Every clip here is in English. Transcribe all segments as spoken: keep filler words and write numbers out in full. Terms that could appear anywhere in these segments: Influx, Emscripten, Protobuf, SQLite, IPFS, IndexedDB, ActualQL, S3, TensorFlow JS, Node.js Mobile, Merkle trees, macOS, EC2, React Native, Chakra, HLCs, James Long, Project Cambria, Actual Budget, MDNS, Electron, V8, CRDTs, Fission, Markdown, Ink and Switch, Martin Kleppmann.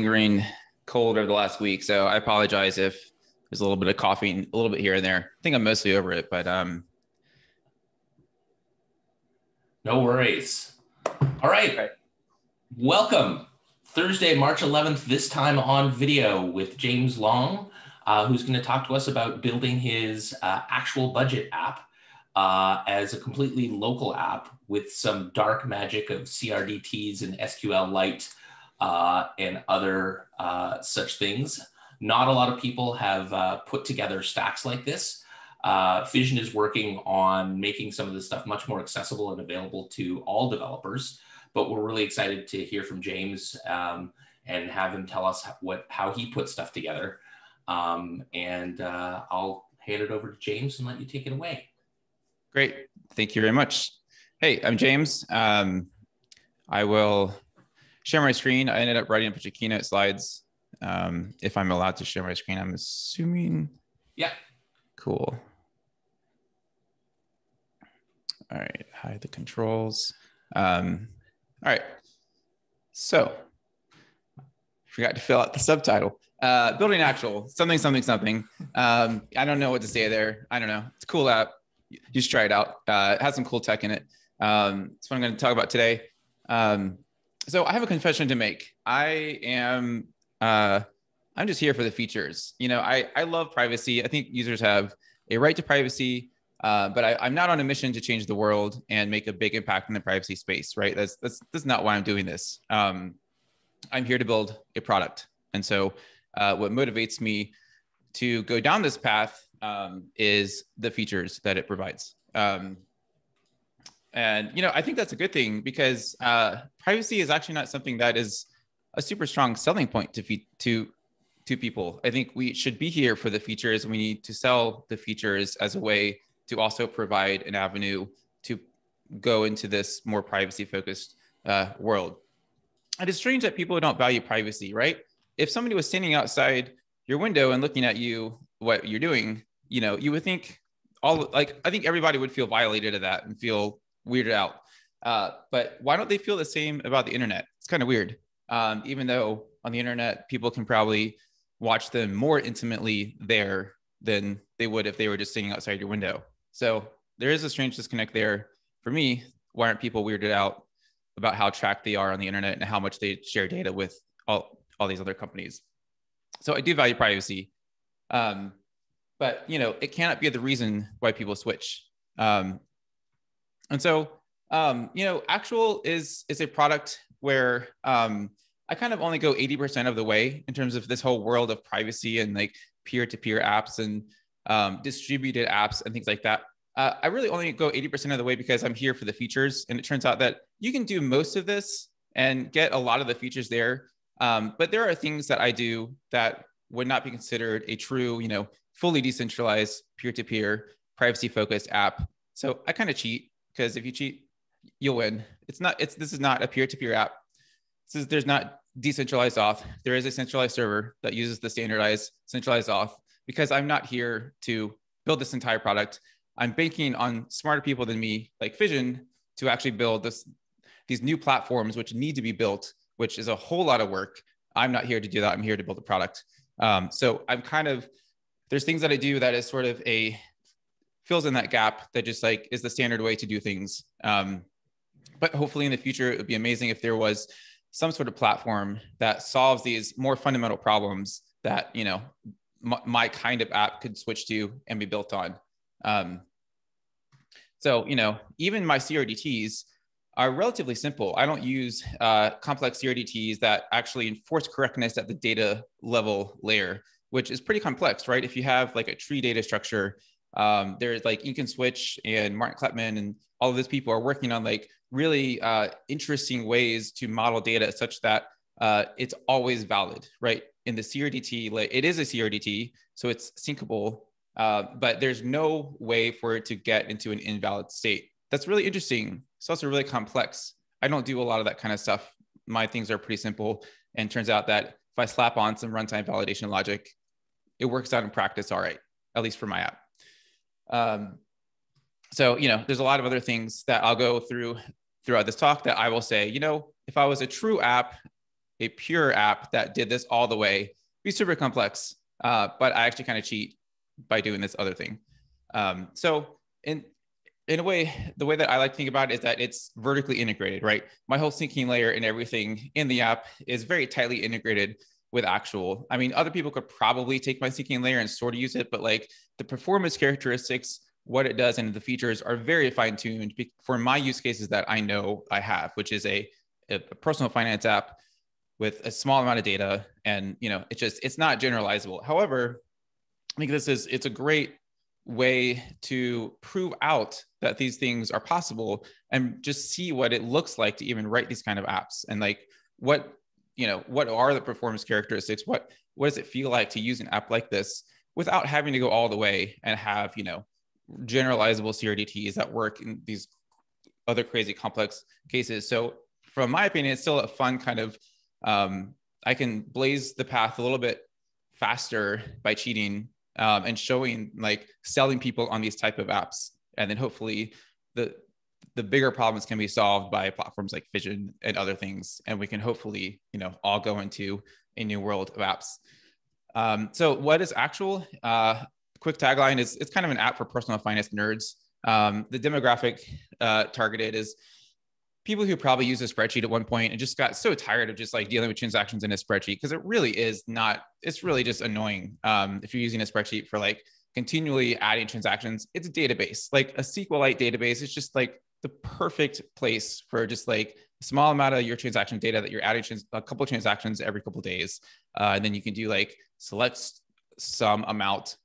lingering cold over the last week, so I apologize if there's a little bit of coughing, a little bit here and there. I think I'm mostly over it, but um, no worries. All right, okay. Welcome Thursday, March eleventh. This time on video with James Long, uh, who's going to talk to us about building his uh, actual budget app uh, as a completely local app with some dark magic of C R D Ts and SQLite uh, and other uh, such things. Not a lot of people have uh, put together stacks like this. Uh, Fission is working on making some of this stuff much more accessible and available to all developers, but we're really excited to hear from James um, and have him tell us what, how he put stuff together. Um, and uh, I'll hand it over to James and let you take it away. Great, thank you very much. Hey, I'm James. Um, I will share my screen. I ended up writing a bunch of keynote slides. Um, if I'm allowed to share my screen, I'm assuming. Yeah. Cool. All right, hide the controls. Um, all right, so forgot to fill out the subtitle. Uh, building actual, something, something, something. Um, I don't know what to say there. I don't know. It's a cool app. You should try it out. Uh, it has some cool tech in it. Um, that's what I'm going to talk about today. Um, so I have a confession to make. I am... Uh, I'm just here for the features. You know, I, I love privacy. I think users have a right to privacy, uh, but I, I'm not on a mission to change the world and make a big impact in the privacy space, right? That's, that's, that's not why I'm doing this. Um, I'm here to build a product. And so uh, what motivates me to go down this path um, is the features that it provides. Um, and, you know, I think that's a good thing because uh, privacy is actually not something that is a super strong selling point to to to people. I think we should be here for the features. We need to sell the features as a way to also provide an avenue to go into this more privacy-focused uh, world. It is strange that people don't value privacy, right? If somebody was standing outside your window and looking at you, what you're doing, you know, you would think all like I think everybody would feel violated of that and feel weirded out. Uh, but why don't they feel the same about the internet? It's kind of weird. Um, even though on the internet, people can probably watch them more intimately there than they would if they were just sitting outside your window. So there is a strange disconnect there. For me, why aren't people weirded out about how tracked they are on the internet and how much they share data with all, all these other companies? So I do value privacy, um, but you know, it cannot be the reason why people switch. Um, and so, um, you know, Actual is, is a product where um, I kind of only go eighty percent of the way in terms of this whole world of privacy and like peer-to-peer apps and um, distributed apps and things like that. Uh, I really only go eighty percent of the way because I'm here for the features. And it turns out that you can do most of this and get a lot of the features there. Um, but there are things that I do that would not be considered a true, you know, fully decentralized peer-to-peer privacy-focused app. So I kind of cheat because if you cheat, you'll win. It's not, it's, this is not a peer-to-peer app. This is, there's not decentralized auth. There is a centralized server that uses the standardized centralized auth because I'm not here to build this entire product. I'm banking on smarter people than me, like Fission, to actually build this, these new platforms, which need to be built, which is a whole lot of work. I'm not here to do that. I'm here to build a product. Um, so I'm kind of, there's things that I do that is sort of a, fills in that gap that just like is the standard way to do things. Um, But hopefully in the future, it would be amazing if there was some sort of platform that solves these more fundamental problems that, you know, my kind of app could switch to and be built on. Um, so, you know, even my C R D Ts are relatively simple. I don't use uh, complex C R D Ts that actually enforce correctness at the data level layer, which is pretty complex, right? If you have like a tree data structure, um, there's like Ink and Switch and Martin Kleppmann and all of these people are working on like really uh, interesting ways to model data such that uh, it's always valid, right? In the C R D T, like it is a C R D T, so it's syncable, uh, but there's no way for it to get into an invalid state. That's really interesting. It's also really complex. I don't do a lot of that kind of stuff. My things are pretty simple. And turns out that if I slap on some runtime validation logic, it works out in practice all right, at least for my app. Um, So, you know, there's a lot of other things that I'll go through throughout this talk that I will say, you know, if I was a true app, a pure app that did this all the way, be super complex, uh, but I actually kind of cheat by doing this other thing. Um, so in, in a way, the way that I like to think about it is that it's vertically integrated, right? My whole syncing layer and everything in the app is very tightly integrated with Actual. I mean, other people could probably take my syncing layer and sort of use it, but like the performance characteristics, what it does and the features are very fine-tuned for my use cases that I know I have, which is a, a personal finance app with a small amount of data. And, you know, it's just, it's not generalizable. However, I think this is, it's a great way to prove out that these things are possible and just see what it looks like to even write these kind of apps and like what, you know, what are the performance characteristics? What, what does it feel like to use an app like this without having to go all the way and have, you know, generalizable C R D Ts that work in these other crazy complex cases. So from my opinion, it's still a fun kind of, um, I can blaze the path a little bit faster by cheating um, and showing like selling people on these type of apps. And then hopefully the, the bigger problems can be solved by platforms like Fission and other things. And we can hopefully, you know, all go into a new world of apps. Um, so what is Actual? Uh, Quick tagline is it's kind of an app for personal finance nerds. Um, the demographic uh, targeted is people who probably used a spreadsheet at one point and just got so tired of just like dealing with transactions in a spreadsheet because it really is not, it's really just annoying. Um, if you're using a spreadsheet for like continually adding transactions, it's a database, like a SQLite database. It's just like the perfect place for just like a small amount of your transaction data that you're adding trans a couple of transactions every couple of days. Uh, and then you can do like select some amount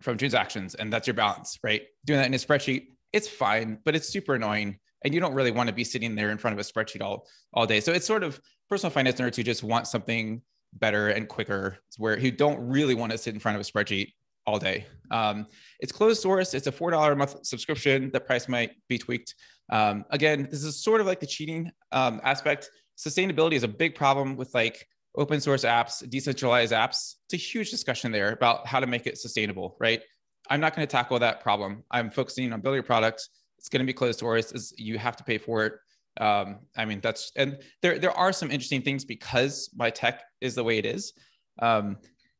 from transactions and that's your balance, right? Doing that in a spreadsheet, it's fine, but it's super annoying. And you don't really want to be sitting there in front of a spreadsheet all, all day. So it's sort of personal finance nerds who just want something better and quicker, where who don't really want to sit in front of a spreadsheet all day. Um, it's closed source. It's a four dollars a month subscription. The price might be tweaked. Um, again, this is sort of like the cheating um, aspect. Sustainability is a big problem with like open source apps, decentralized apps. It's a huge discussion there about how to make it sustainable, right? I'm not going to tackle that problem. I'm focusing on building a product. It's going to be closed source. It's, you have to pay for it. Um, I mean, that's, and there, there are some interesting things because my tech is the way it is. Um,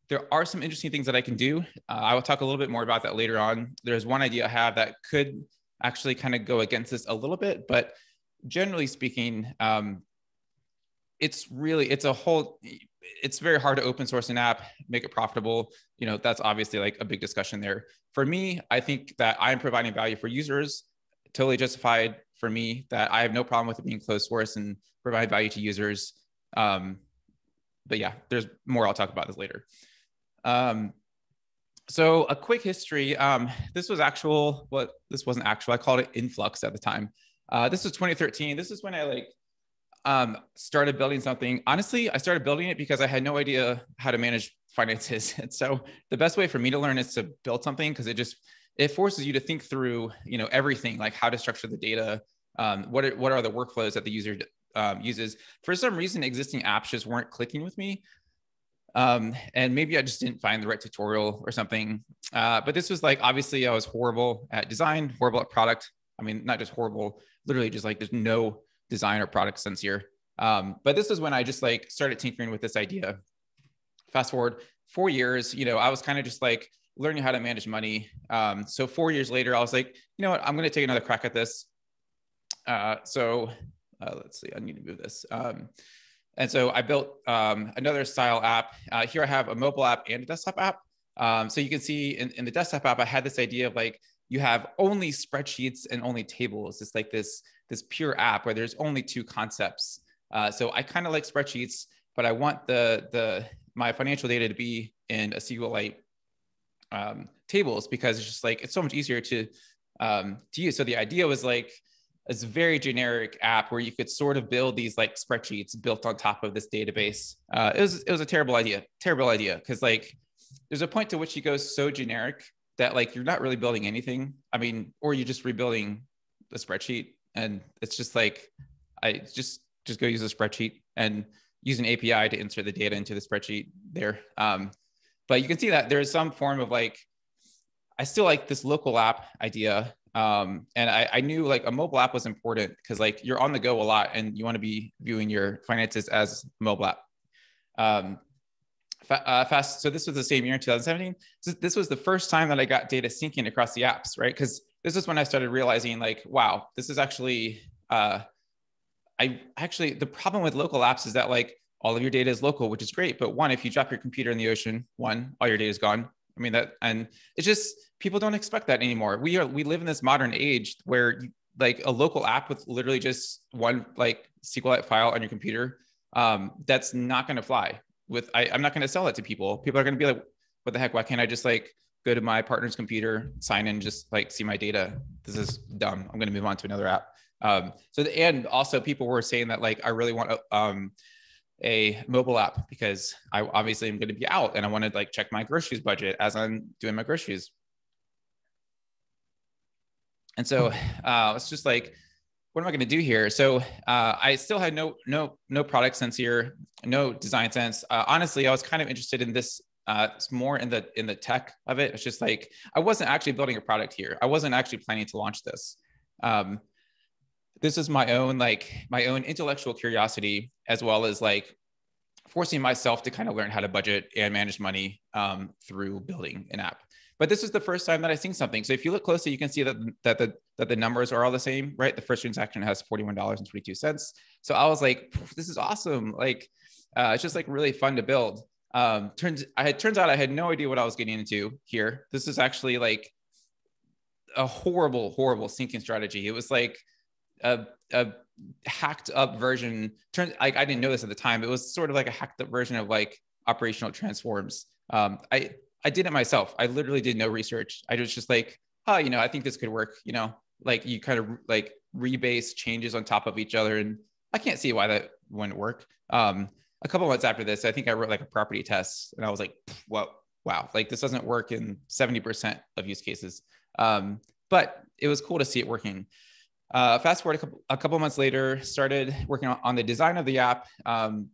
there are some interesting things that I can do. Uh, I will talk a little bit more about that later on. There's one idea I have that could actually kind of go against this a little bit, but generally speaking, um, it's really, it's a whole, it's very hard to open source an app, make it profitable. You know, that's obviously like a big discussion there. For me, I think that I'm providing value for users, totally justified for me that I have no problem with it being closed source and provide value to users. Um, but yeah, there's more, I'll talk about this later. Um, so a quick history, um, this was Actual, well, this wasn't Actual, I called it Influx at the time. Uh, this was twenty thirteen, this is when I like, Um, started building something. Honestly, I started building it because I had no idea how to manage finances. And so the best way for me to learn is to build something because it just, it forces you to think through, you know, everything, like how to structure the data. Um, what, are, what are the workflows that the user um, uses? For some reason, existing apps just weren't clicking with me. Um, and maybe I just didn't find the right tutorial or something. Uh, but this was like, obviously I was horrible at design, horrible at product. I mean, not just horrible, literally just like there's no design or product sense here. Um, but this is when I just like started tinkering with this idea. Fast forward four years, you know, I was kind of just like learning how to manage money. Um, so four years later, I was like, you know what, I'm going to take another crack at this. Uh, so uh, let's see, I need to move this. Um, and so I built um, another style app. Uh, here I have a mobile app and a desktop app. Um, so you can see in, in the desktop app, I had this idea of like, you have only spreadsheets and only tables. It's like this, this pure app where there's only two concepts. Uh, so I kind of like spreadsheets, but I want the, the, my financial data to be in a SQLite um, tables because it's just like, it's so much easier to, um, to use. So the idea was like, it's a very generic app where you could sort of build these like spreadsheets built on top of this database. Uh, it was, it was a terrible idea, terrible idea. Cause like, there's a point to which you go so generic that like, you're not really building anything. I mean, or you're just rebuilding the spreadsheet. And it's just like, I just, just go use a spreadsheet and use an A P I to insert the data into the spreadsheet there. Um, but you can see that there is some form of like, I still like this local app idea. Um, and I, I knew like a mobile app was important because like you're on the go a lot and you want to be viewing your finances as a mobile app. Um, fa uh, fast. So this was the same year in twenty seventeen. So this was the first time that I got data syncing across the apps, right? Because this is when I started realizing like, wow, this is actually, uh, I actually, the problem with local apps is that like all of your data is local, which is great. But one, if you drop your computer in the ocean, one, all your data is gone. I mean that, and it's just, people don't expect that anymore. We are, we live in this modern age where like a local app with literally just one like SQLite file on your computer, um, that's not going to fly with, I, I'm not going to sell it to people. People are going to be like, what the heck? Why can't I just like go to my partner's computer, sign in, just like see my data? This is dumb. I'm going to move on to another app. Um, so the, and also people were saying that like, I really want to, um, a mobile app because I obviously am going to be out and I want to like check my groceries budget as I'm doing my groceries. And so uh, it's just like, what am I going to do here? So uh, I still had no, no, no product sense here, no design sense. Uh, honestly, I was kind of interested in this uh, more in the, in the tech of it. It's just like, I wasn't actually building a product here. I wasn't actually planning to launch this. Um, This is my own, like my own intellectual curiosity, as well as like forcing myself to kind of learn how to budget and manage money um, through building an app. But this is the first time that I seen something. So if you look closely, you can see that, that, the, that the numbers are all the same, right? The first transaction has forty-one dollars and twenty-two cents. So I was like, this is awesome. Like, uh, it's just like really fun to build. Um, turns, I had, turns out I had no idea what I was getting into here. This is actually like a horrible, horrible syncing strategy. It was like, A, a hacked up version. Turns like I didn't know this at the time. It was sort of like a hacked up version of like operational transforms. Um, I I did it myself. I literally did no research. I was just like, oh, you know, I think this could work. You know, like you kind of like rebase changes on top of each other, and I can't see why that wouldn't work. Um, a couple months after this, I think I wrote like a property test, and I was like, whoa, wow, like this doesn't work in seventy percent of use cases. Um, but it was cool to see it working. Uh, fast forward a couple, a couple months later, started working on, on the design of the app. Um,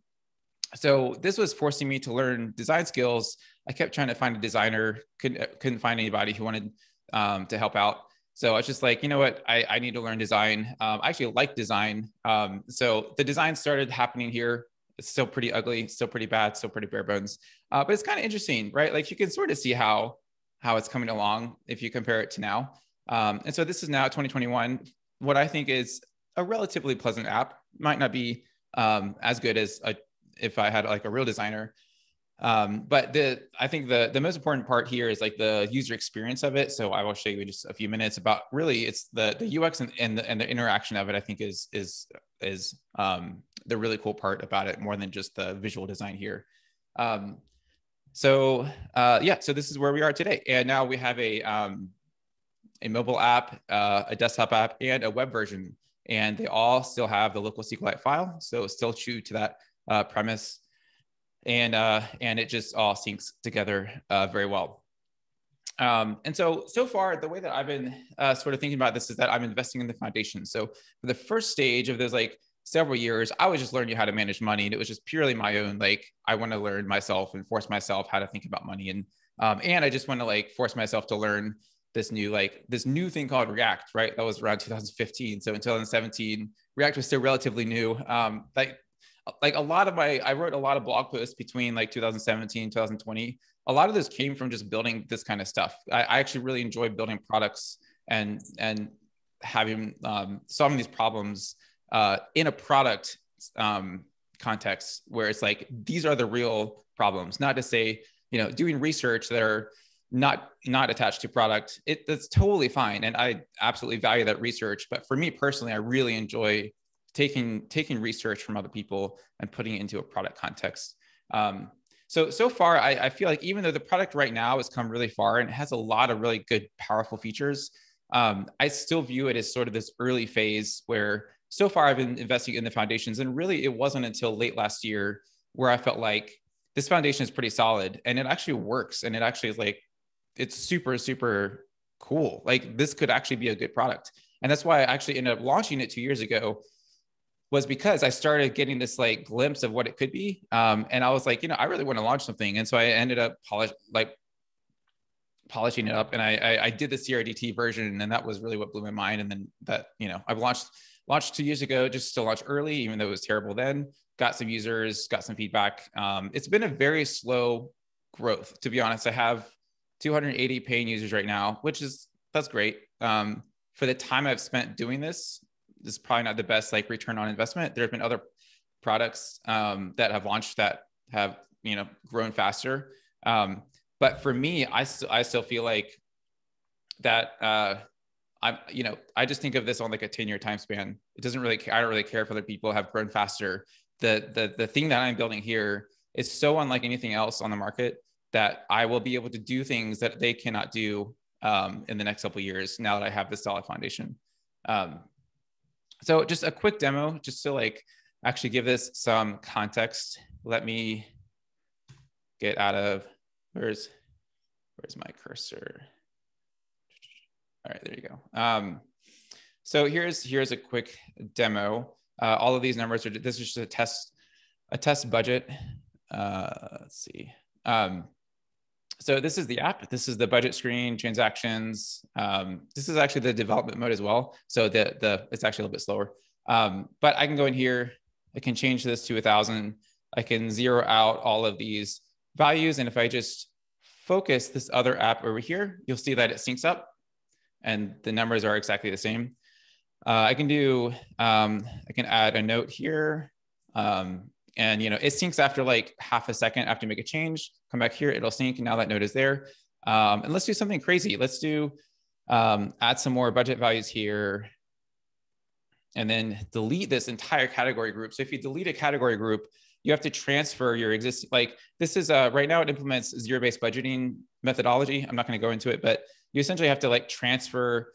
so this was forcing me to learn design skills. I kept trying to find a designer, couldn't, couldn't find anybody who wanted um, to help out. So I was just like, you know what, I, I need to learn design. Um, I actually like design. Um, so the design started happening here. It's still pretty ugly, still pretty bad, still pretty bare bones. Uh, but it's kind of interesting, right? Like you can sort of see how, how it's coming along if you compare it to now. Um, and so this is now twenty twenty-one. What I think is a relatively pleasant app. Might not be um, as good as a, if I had like a real designer. Um, but the I think the, the most important part here is like the user experience of it. So I will show you in just a few minutes about really it's the, the U X and, and, the, and the interaction of it, I think is, is, is um, the really cool part about it more than just the visual design here. Um, so uh, yeah, so this is where we are today. And now we have a, um, a mobile app, uh, a desktop app, and a web version. And they all still have the local SQLite file. So still true to that uh, premise. And, uh, and it just all syncs together uh, very well. Um, and so, so far, the way that I've been uh, sort of thinking about this is that I'm investing in the foundation. So for the first stage of those like several years, I was just learning how to manage money. And it was just purely my own, like, I want to learn myself and force myself how to think about money. And, um, and I just want to like force myself to learn this new, like this new thing called React, right? That was around two thousand fifteen. So in two thousand seventeen, React was still relatively new. Um, like, like a lot of my, I wrote a lot of blog posts between like two thousand seventeen, two thousand twenty. A lot of those came from just building this kind of stuff. I, I actually really enjoy building products and, and having, um, solving these problems uh, in a product um, context where it's like, these are the real problems, not to say, you know, doing research that are, not not attached to product, it that's totally fine. And I absolutely value that research. But for me personally, I really enjoy taking taking research from other people and putting it into a product context. Um, so, so far, I, I feel like even though the product right now has come really far and it has a lot of really good, powerful features, um, I still view it as sort of this early phase where so far I've been investing in the foundations. And really, it wasn't until late last year where I felt like this foundation is pretty solid and it actually works. And it actually is like, it's super, super cool. Like this could actually be a good product. And that's why I actually ended up launching it two years ago was because I started getting this like glimpse of what it could be. Um, and I was like, you know, I really want to launch something. And so I ended up polish, like polishing it up. And I, I, I did the C R D T version, and that was really what blew my mind. And then that, you know, I've launched, launched two years ago, just to launch early, even though it was terrible then, got some users, got some feedback. Um, it's been a very slow growth, to be honest. I have two hundred eighty paying users right now, which is, that's great. Um, for the time I've spent doing this, this is probably not the best like return on investment. There have been other products um, that have launched that have, you know, grown faster. Um, but for me, I, st I still feel like that, uh, I'm, you know, I just think of this on like a ten year time span. It doesn't really, I don't really care if other people have grown faster. The, the, the thing that I'm building here is so unlike anything else on the market that I will be able to do things that they cannot do um, in the next couple of years now that I have this solid foundation. Um, so just a quick demo, just to like actually give this some context. Let me get out of, where's, where's my cursor? All right, there you go. Um, so here's, here's a quick demo. Uh, all of these numbers are, this is just a test, a test budget. Uh, let's see. Um, so this is the app. This is the budget screen, transactions. Um, this is actually the development mode as well. So the, the it's actually a little bit slower, um, but I can go in here. I can change this to a thousand. I can zero out all of these values. And if I just focus this other app over here, you'll see that it syncs up and the numbers are exactly the same. Uh, I can do, um, I can add a note here. Um, and, you know, it syncs after like half a second after you make a change, come back here, it'll sync. And now that note is there. Um, and let's do something crazy. Let's do, um, add some more budget values here and then delete this entire category group. So if you delete a category group, you have to transfer your existing, like this is uh, right now it implements zero-based budgeting methodology. I'm not going to go into it, but you essentially have to like transfer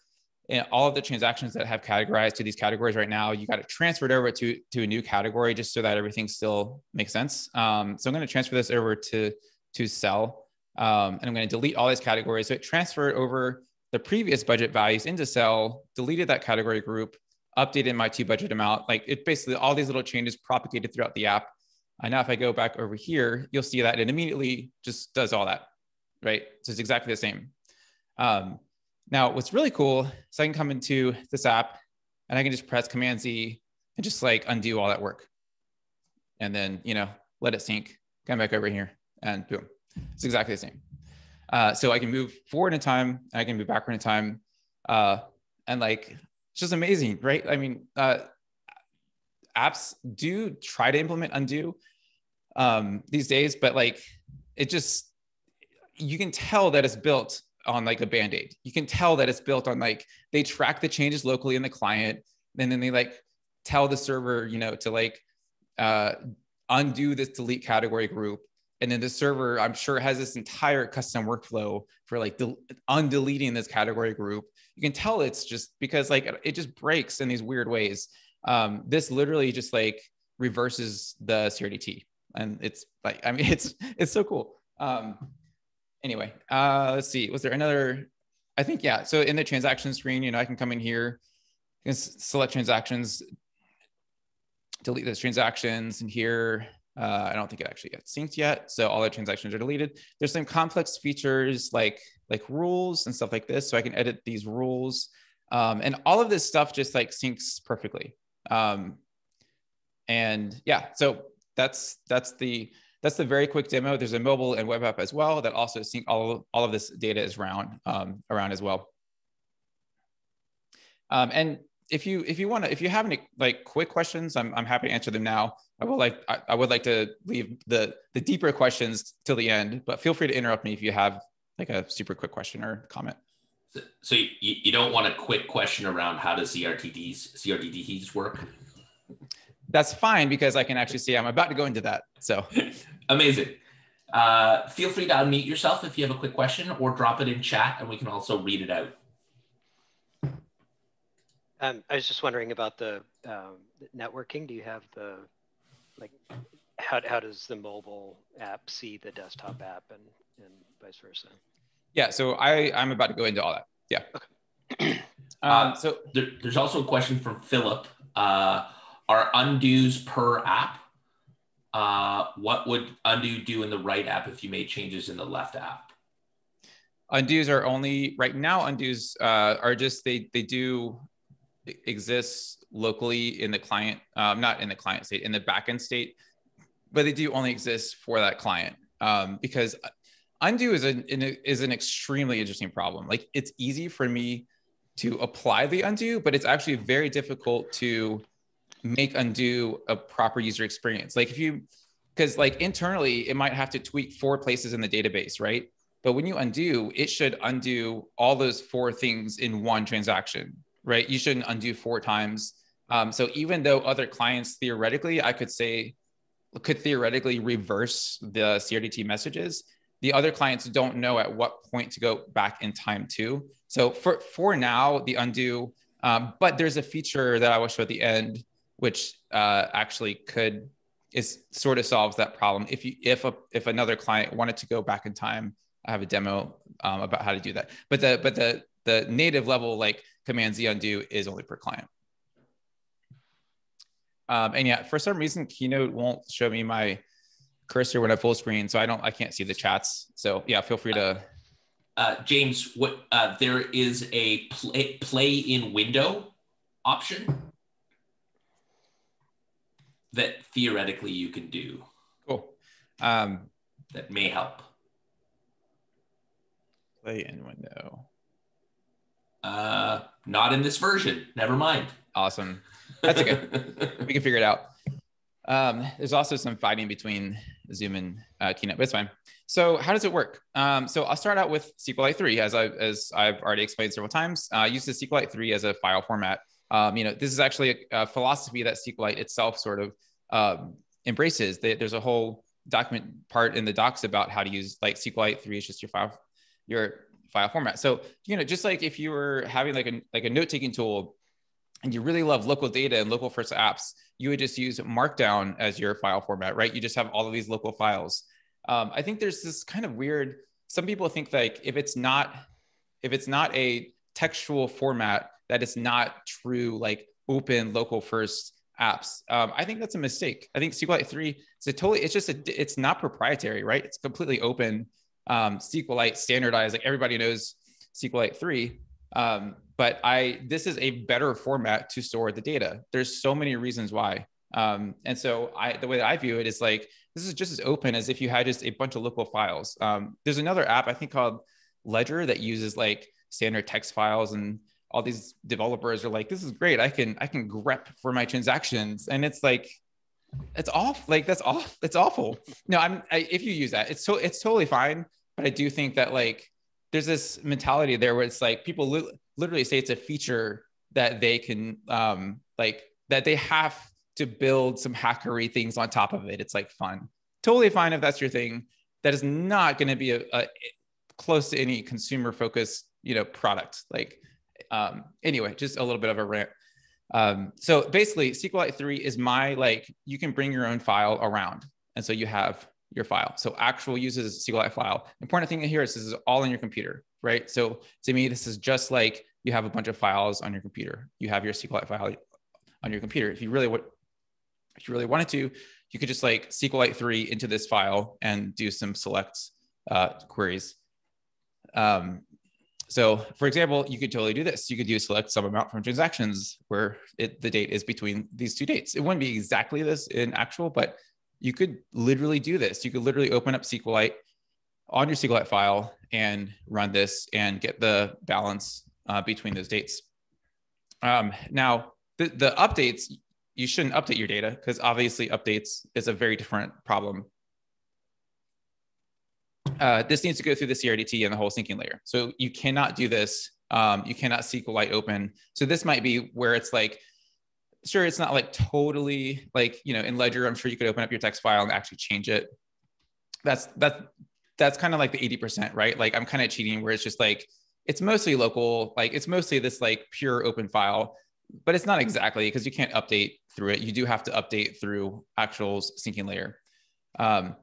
in all of the transactions that have categorized to these categories right now. You got to transfer it over to, to a new category just so that everything still makes sense. Um, so I'm going to transfer this over to, to cell um, and I'm going to delete all these categories. So it transferred over the previous budget values into cell, deleted that category group, updated my two budget amount. Like it basically all these little changes propagated throughout the app. And now if I go back over here, you'll see that it immediately just does all that, right? So it's exactly the same. Um, now what's really cool is I can come into this app and I can just press Command Z and just like undo all that work. And then, you know, let it sync, come back over here and boom, it's exactly the same. Uh, so I can move forward in time and I can move backward in time. Uh, and like, it's just amazing, right? I mean, uh, apps do try to implement undo um, these days, but like it just, you can tell that it's built on like a Band-Aid. You can tell that it's built on like, they track the changes locally in the client and then they like tell the server, you know, to like uh, undo this delete category group. And then the server, I'm sure, has this entire custom workflow for like undeleting this category group. You can tell it's just because like it just breaks in these weird ways. Um, this literally just like reverses the C R D T. And it's like, I mean, it's, it's so cool. Um, anyway, uh, let's see, was there another, I think, yeah. So in the transaction screen, you know, I can come in here and select transactions, delete those transactions in here. Uh, I don't think it actually got synced yet. So all the transactions are deleted. There's some complex features like, like rules and stuff like this. So I can edit these rules. Um, and all of this stuff just like syncs perfectly. Um, and yeah, so that's, that's the, that's the very quick demo. There's a mobile and web app as well that also sync all, all of this data is round, um, around as well. Um, and if you, if you want to, if you have any like quick questions, I'm, I'm happy to answer them now. I will like, I, I would like to leave the, the deeper questions till the end, but feel free to interrupt me if you have like a super quick question or comment. So you, you don't want a quick question around how does C R D Ts work? That's fine, because I can actually see I'm about to go into that. So amazing. Uh, feel free to unmute yourself if you have a quick question or drop it in chat and we can also read it out. Um, I was just wondering about the um, networking. Do you have the, like, how, how does the mobile app see the desktop app and, and vice versa? Yeah, so I, I'm about to go into all that. Yeah. Okay. um, so there, there's also a question from Philip. Uh, are undos per app? Uh, what would undo do in the right app if you made changes in the left app? Undos are only, right now undos uh, are just, they, they do exist locally in the client, um, not in the client state, in the backend state, but they do only exist for that client um, because undo is an, is an extremely interesting problem. Like it's easy for me to apply the undo, but it's actually very difficult to make undo a proper user experience. Like if you, because like internally, it might have to tweak four places in the database, right? But when you undo, it should undo all those four things in one transaction, right? You shouldn't undo four times. Um, so even though other clients theoretically, I could say, could theoretically reverse the C R D T messages, the other clients don't know at what point to go back in time to. So for, for now, the undo, um, but there's a feature that I will show at the end, which uh, actually could, is sort of solves that problem. If you, if a, if another client wanted to go back in time, I have a demo um, about how to do that. But the, but the, the native level, like command Z undo is only per client. Um, and yeah, for some reason, Keynote won't show me my cursor when I full screen. So I don't, I can't see the chats. So yeah, feel free to. Uh, James, what, uh, there is a play, play in window option that theoretically you can do. Cool. Um, that may help. Play in window. Uh, not in this version. Never mind. Awesome. That's okay. We can figure it out. Um, there's also some fighting between Zoom and uh, Keynote, but it's fine. So how does it work? Um, so I'll start out with SQLite three, as, I, as I've already explained several times. Uh, I use the SQLite three as a file format. Um, you know, this is actually a, a philosophy that SQLite itself sort of um, embraces. There's a whole document part in the docs about how to use, like SQLite three is just your file, your file format. So, you know, just like if you were having like a, like a note-taking tool and you really love local data and local first apps, you would just use Markdown as your file format, right? You just have all of these local files. Um, I think there's this kind of weird, some people think like if it's not, if it's not a textual format, that it's not true, like open local first apps. Um, I think that's a mistake. I think SQLite three is a totally, it's just, a, it's not proprietary, right? It's completely open. Um, SQLite standardized, like everybody knows SQLite three. Um, but I, this is a better format to store the data. There's so many reasons why. Um, and so I, the way that I view it is like, this is just as open as if you had just a bunch of local files. Um, there's another app I think called Ledger that uses like standard text files, and all these developers are like, this is great. I can, I can grep for my transactions. And it's like, it's off. Like that's off. It's awful. No, I'm, I, if you use that, it's so, it's totally fine. But I do think that like, there's this mentality there where it's like people li literally say it's a feature that they can um, like that they have to build some hackery things on top of it. It's like fun, totally fine if that's your thing. That is not going to be a, a close to any consumer focused, you know, product. Like um, anyway, just a little bit of a rant. Um, so basically, SQLite three is my like you can bring your own file around, and so you have your file. So actual uses SQLite file. Important thing here is this is all on your computer, right? So to me, this is just like you have a bunch of files on your computer. You have your SQLite file on your computer. If you really would, if you really wanted to, you could just like SQLite three into this file and do some select uh, queries. Um, so for example, you could totally do this. You could do select sum amount from transactions where it, the date is between these two dates. It wouldn't be exactly this in actual, but you could literally do this. You could literally open up SQLite on your SQLite file and run this and get the balance uh, between those dates. Um, now, the, the updates, you shouldn't update your data because obviously updates is a very different problem. Uh, this needs to go through the C R D T and the whole syncing layer. So you cannot do this. Um, you cannot SQLite open. So this might be where it's like, sure, it's not like totally like, you know, in Ledger, I'm sure you could open up your text file and actually change it. That's, that's, that's kind of like the eighty percent, right? Like I'm kind of cheating where it's just like, it's mostly local. Like it's mostly this like pure open file, but it's not exactly because you can't update through it. You do have to update through Actual's syncing layer. Um,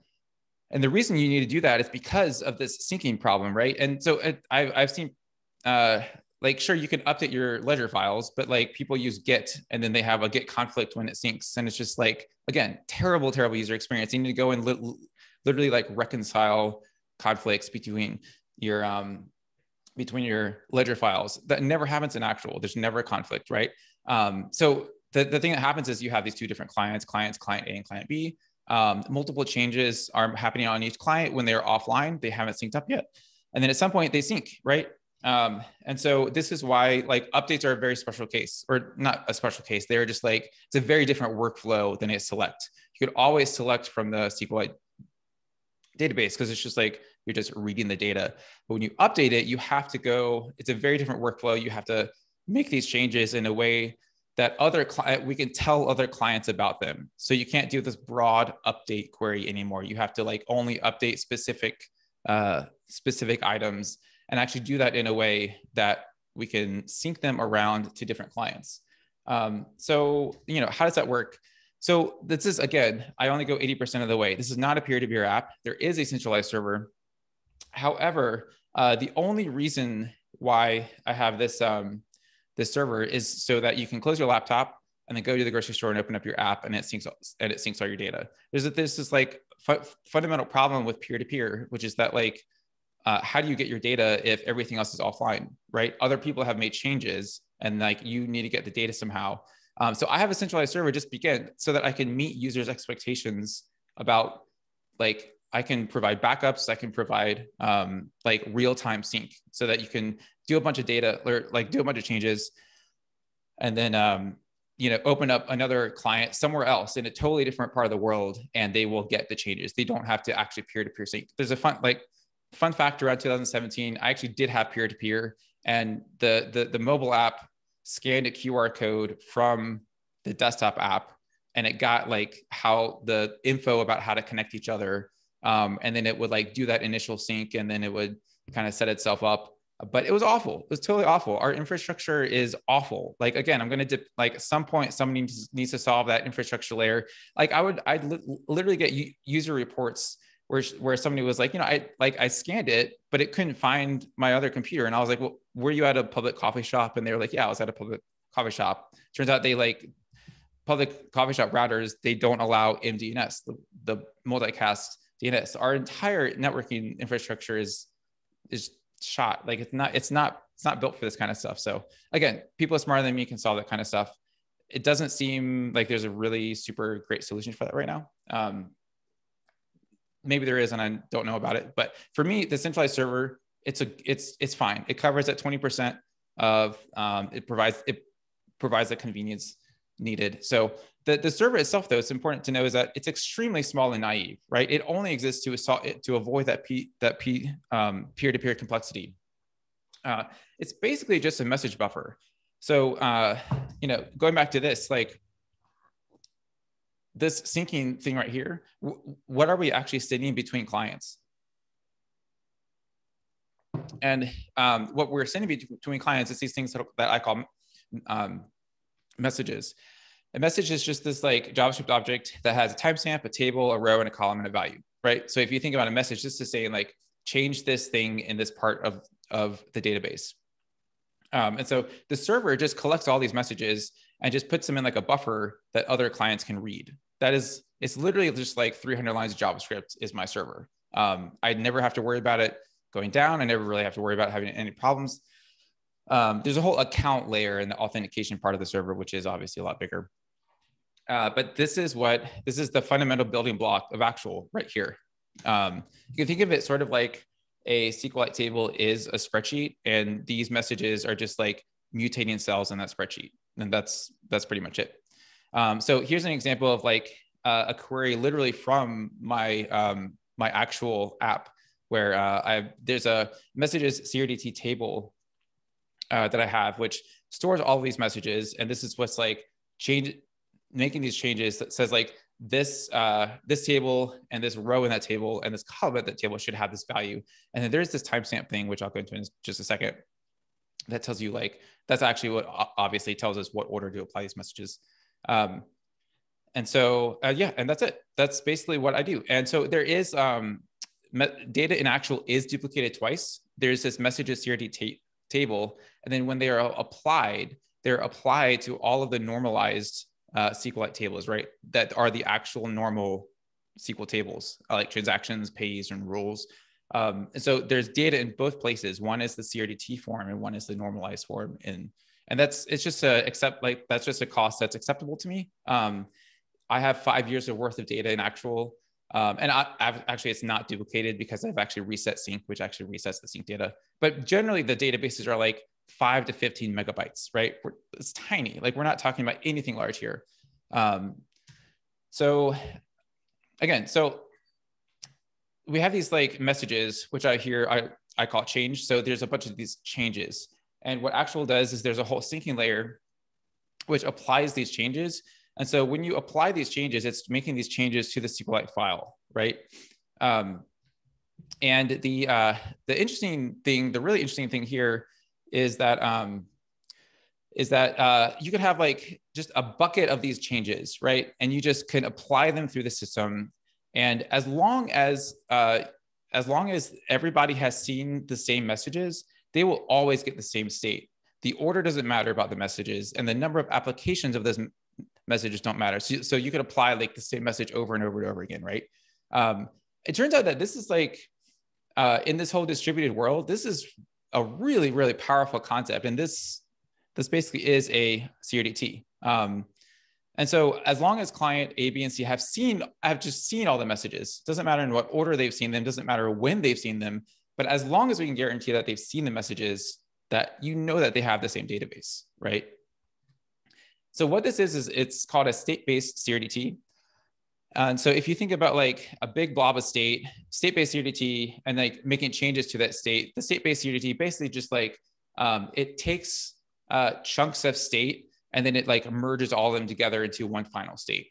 and the reason you need to do that is because of this syncing problem, right? And so it, I've, I've seen, uh, like, sure, you can update your Ledger files, but like people use Git and then they have a Git conflict when it syncs. And it's just like, again, terrible, terrible user experience. You need to go and li literally like reconcile conflicts between your um, between your ledger files. That never happens in Actual. There's never a conflict, right? Um, so the, the thing that happens is you have these two different clients, clients, client A and client B. Um, multiple changes are happening on each client. When they're offline, they haven't synced up yet. And then at some point they sync, right? Um, and so this is why like updates are a very special case, or not a special case. They're just like, it's a very different workflow than a select. You could always select from the SQLite database because it's just like, you're just reading the data. But when you update it, you have to go, it's a very different workflow. You have to make these changes in a way that other client, we can tell other clients about them. So you can't do this broad update query anymore. You have to like only update specific, uh, specific items and actually do that in a way that we can sync them around to different clients. Um, so, you know, how does that work? So this is, again, I only go eighty percent of the way. This is not a peer-to-peer app. There is a centralized server. However, uh, the only reason why I have this, um, this server is so that you can close your laptop and then go to the grocery store and open up your app, and it syncs and it syncs all your data. There's this is like fu fundamental problem with peer-to-peer, which is that like, uh, how do you get your data if everything else is offline, right? Other people have made changes and like you need to get the data somehow. Um, so I have a centralized server just begin so that I can meet users' expectations about like, I can provide backups. I can provide um, like real-time sync so that you can do a bunch of data or like do a bunch of changes and then, um, you know, open up another client somewhere else in a totally different part of the world and they will get the changes. They don't have to actually peer-to-peer sync. There's a fun, like fun fact around two thousand seventeen, I actually did have peer-to-peer and the, the, the mobile app scanned a Q R code from the desktop app and it got like how the info about how to connect each other. Um, and then it would like do that initial sync and then it would kind of set itself up, but it was awful. It was totally awful. Our infrastructure is awful. Like, again, I'm going to dip, like at some point, somebody needs, needs to solve that infrastructure layer. Like I would, I'd li literally get user reports where, where somebody was like, you know, I like, I scanned it, but it couldn't find my other computer. And I was like, well, were you at a public coffee shop? And they were like, yeah, I was at a public coffee shop. Turns out they like public coffee shop routers. They don't allow M D N S, the, the multicast D N S. Our entire networking infrastructure is is shot. Like it's not it's not it's not built for this kind of stuff. So again, people smarter than me can solve that kind of stuff. It doesn't seem like there's a really super great solution for that right now. Um, maybe there is, and I don't know about it. But for me, the centralized server, it's a it's it's fine. It covers that twenty percent of um, it provides it provides the convenience needed. So the, the server itself, though, it's important to know is that it's extremely small and naive, right? It only exists to assault, to avoid that P, that P, um, peer-to-peer complexity. Uh, it's basically just a message buffer. So, uh, you know, going back to this, like this syncing thing right here, what are we actually sending between clients? And um, what we're sending between clients is these things that, that I call um, messages. A message is just this like JavaScript object that has a timestamp, a table, a row, and a column, and a value, right? So if you think about a message, this is saying like, change this thing in this part of, of the database. Um, and so the server just collects all these messages and just puts them in like a buffer that other clients can read. That is, it's literally just like three hundred lines of JavaScript is my server. Um, I'd never have to worry about it going down. I never really have to worry about having any problems. Um, there's a whole account layer in the authentication part of the server, which is obviously a lot bigger. Uh, but this is what, this is the fundamental building block of Actual right here. Um, you can think of it sort of like a SQLite table is a spreadsheet, and these messages are just like mutating cells in that spreadsheet. And that's, that's pretty much it. Um, so here's an example of like uh, a query literally from my, um, my Actual app where uh, I've, there's a messages C R D T table uh, that I have, which stores all of these messages. And this is what's like change. making these changes that says like this, uh, this table and this row in that table and this column at that table should have this value. And then there's this timestamp thing, which I'll go into in just a second, that tells you like, that's actually what obviously tells us what order to apply these messages. Um, and so, uh, yeah, and that's it. That's basically what I do. And so there is um, data in Actual is duplicated twice. There's this messages C R D table. And then when they are applied, they're applied to all of the normalized Uh, SQLite tables, right? That are the actual normal S Q L tables, uh, like transactions, pays, and rules. Um, and so there's data in both places. One is the C R D T form and one is the normalized form. And, and that's, it's just a, accept, like, that's just a cost that's acceptable to me. Um, I have five years of worth of data in Actual. Um, and I, I've, actually it's not duplicated because I've actually reset sync, which actually resets the sync data. But generally the databases are like five to fifteen megabytes, right? We're, it's tiny, like we're not talking about anything large here. Um, so again, so we have these like messages, which I hear, I, I call change. So there's a bunch of these changes. And what Actual does is there's a whole syncing layer which applies these changes. And so when you apply these changes, it's making these changes to the SQLite file, right? Um, and the uh, the interesting thing, the really interesting thing here is that um, is that uh, you could have like just a bucket of these changes, right? And you just can apply them through the system. And as long as uh, as long as everybody has seen the same messages, they will always get the same state. The order doesn't matter about the messages, and the number of applications of those messages don't matter. So, so you could apply like the same message over and over and over again, right? Um, it turns out that this is like, uh, in this whole distributed world, this is a really, really powerful concept. And this, this basically is a C R D T. Um, and so as long as client A, B, and C have seen, have just seen all the messages, doesn't matter in what order they've seen them, doesn't matter when they've seen them, but as long as we can guarantee that they've seen the messages, that you know that they have the same database, right? So what this is, is it's called a state-based C R D T. And so if you think about like a big blob of state, state-based C R D T, and like making changes to that state, the state-based C R D T basically just like, um, it takes uh, chunks of state and then it like merges all of them together into one final state.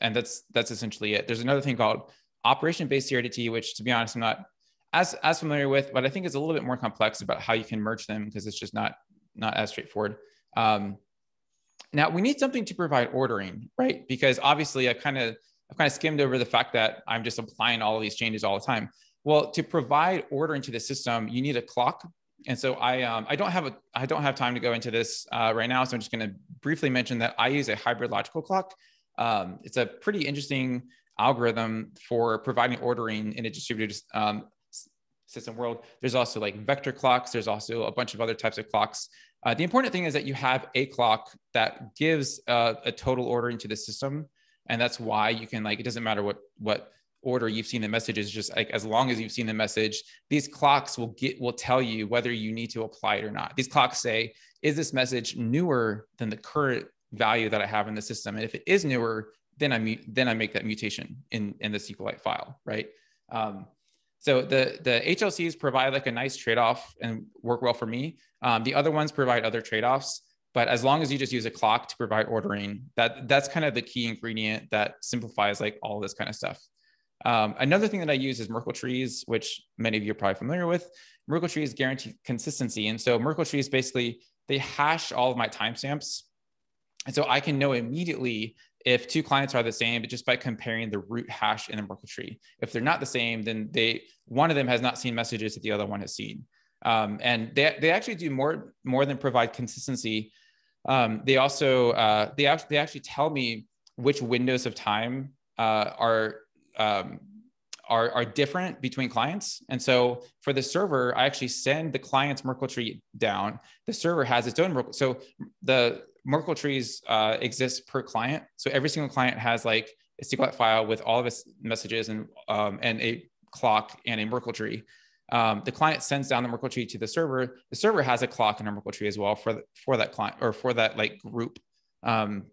And that's, that's essentially it. There's another thing called operation-based C R D T, which to be honest, I'm not as, as familiar with, but I think it's a little bit more complex about how you can merge them because it's just not, not as straightforward. Um, Now we need something to provide ordering, right? Because obviously I kind of I've kind of skimmed over the fact that I'm just applying all of these changes all the time. Well, to provide ordering to the system, you need a clock. And so I um, I don't have a I don't have time to go into this uh, right now, so I'm just going to briefly mention that I use a hybrid logical clock. Um, it's a pretty interesting algorithm for providing ordering in a distributed um, system world. There's also like vector clocks. There's also a bunch of other types of clocks. Uh, the important thing is that you have a clock that gives uh, a total ordering to the system. And that's why you can like, it doesn't matter what, what order you've seen the messages, just like as long as you've seen the message, these clocks will get, will tell you whether you need to apply it or not. These clocks say, is this message newer than the current value that I have in the system? And if it is newer, then I, then I make that mutation in, in the SQLite file, right? Um, So the, the H L Cs provide like a nice trade-off and work well for me. Um, the other ones provide other trade-offs, but as long as you just use a clock to provide ordering, that, that's kind of the key ingredient that simplifies like all this kind of stuff. Um, another thing that I use is Merkle trees, which many of you are probably familiar with. Merkle trees guarantee consistency. And so Merkle trees basically, they hash all of my timestamps. And so I can know immediately if two clients are the same, but just by comparing the root hash in the Merkle tree. If they're not the same, then they one of them has not seen messages that the other one has seen. Um, and they, they actually do more, more than provide consistency. Um, they also, uh, they, actually, they actually tell me which windows of time uh, are, um, are, are different between clients. And so for the server, I actually send the client's Merkle tree down. The server has its own Merkle. So the Merkle trees uh, exist per client. So every single client has like a SQLite file with all of its messages and, um, and a clock and a Merkle tree. Um, the client sends down the Merkle tree to the server. The server has a clock and a Merkle tree as well for, the, for that client or for that like group. Um,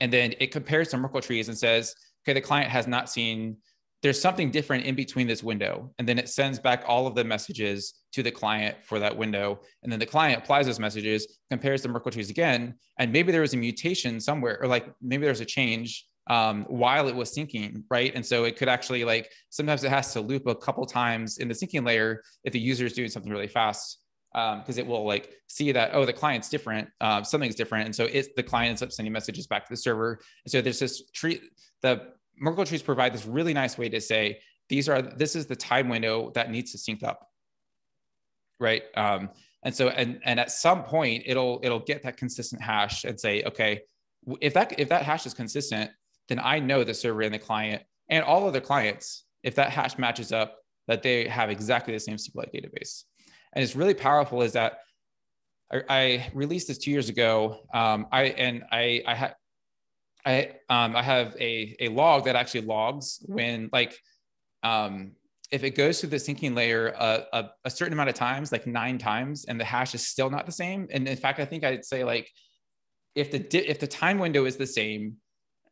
and then it compares the Merkle trees and says, okay, the client has not seen, there's something different in between this window. And then it sends back all of the messages to the client for that window. And then the client applies those messages, compares the Merkle trees again. And maybe there was a mutation somewhere, or like maybe there's a change um, while it was syncing, right? And so it could actually like, sometimes it has to loop a couple times in the syncing layer if the user is doing something really fast, because um, it will like see that, oh, the client's different, uh, something's different. And so it's the client ends up sending messages back to the server. And so there's this tree, the Merkle trees provide this really nice way to say, these are, this is the time window that needs to sync up, right? Um, and so, and, and at some point it'll, it'll get that consistent hash and say, okay, if that, if that hash is consistent, then I know the server and the client and all other clients, if that hash matches up, that they have exactly the same SQLite database. And it's really powerful is that I, I released this two years ago. Um, I and I I had I um, I have a a log that actually logs when like um, if it goes through the syncing layer uh, a, a certain amount of times, like nine times, and the hash is still not the same. And in fact, I think I'd say like if the if the time window is the same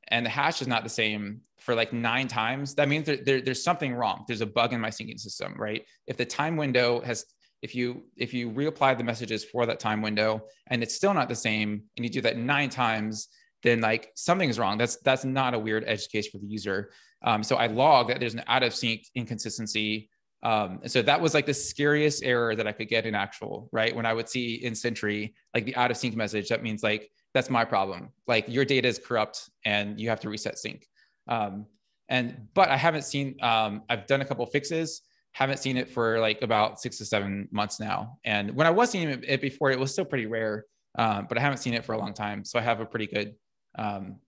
and the hash is not the same for like nine times, that means there, there, there's something wrong. There's a bug in my syncing system, right? If the time window has, if you if you reapply the messages for that time window and it's still not the same, and you do that nine times, then like something's wrong. That's that's not a weird edge case for the user. Um, so I log that there's an out of sync inconsistency. Um, and so that was like the scariest error that I could get in Actual, right? When I would see in Sentry, like the out of sync message, that means like, that's my problem. Like your data is corrupt and you have to reset sync. Um, and, but I haven't seen, um, I've done a couple of fixes, haven't seen it for like about six to seven months now. And when I was seeing it before, it was still pretty rare, um, but I haven't seen it for a long time. So I have a pretty good um,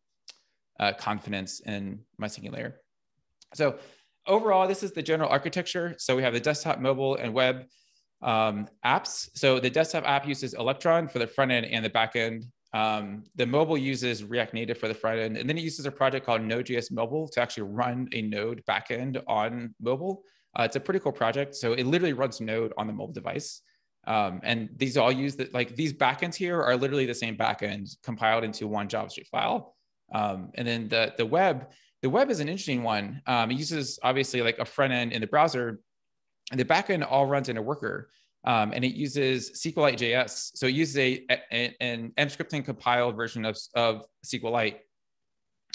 uh, confidence in my syncing layer. So overall, this is the general architecture. So we have the desktop, mobile, and web um, apps. So the desktop app uses Electron for the front end and the back end. Um, the mobile uses React Native for the front end, and then it uses a project called Node.js Mobile to actually run a Node backend on mobile. Uh, it's a pretty cool project. So it literally runs Node on the mobile device. Um, and these all use that, like these backends here are literally the same backend compiled into one JavaScript file. Um, and then the, the web, the web is an interesting one. Um, it uses obviously like a front end in the browser, and the backend all runs in a worker. Um, and it uses SQLite J S. So it uses a, a, an Emscripten compiled version of, of SQLite,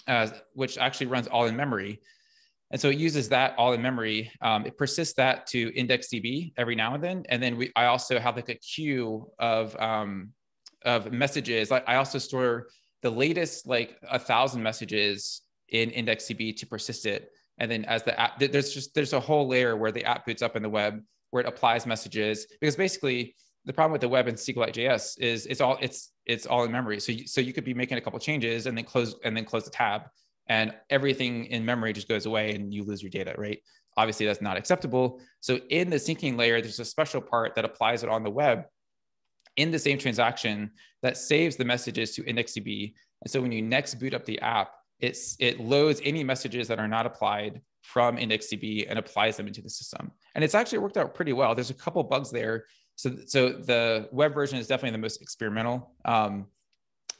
uh, which actually runs all in memory. And so it uses that all in memory. Um, it persists that to IndexedDB every now and then. And then we, I also have like a queue of, um, of messages. Like I also store the latest, like a thousand messages in IndexedDB to persist it. And then as the app, there's just, there's a whole layer where the app boots up in the web, where it applies messages, because basically the problem with the web and SQLite J S is it's all it's it's all in memory. So you, so you could be making a couple changes and then close and then close the tab, and everything in memory just goes away and you lose your data, right? Obviously that's not acceptable. So in the syncing layer, there's a special part that applies it on the web in the same transaction that saves the messages to IndexedDB. And so when you next boot up the app, it's it loads any messages that are not applied from IndexedDB and applies them into the system. And it's actually worked out pretty well. There's a couple bugs there. So, so the web version is definitely the most experimental, um,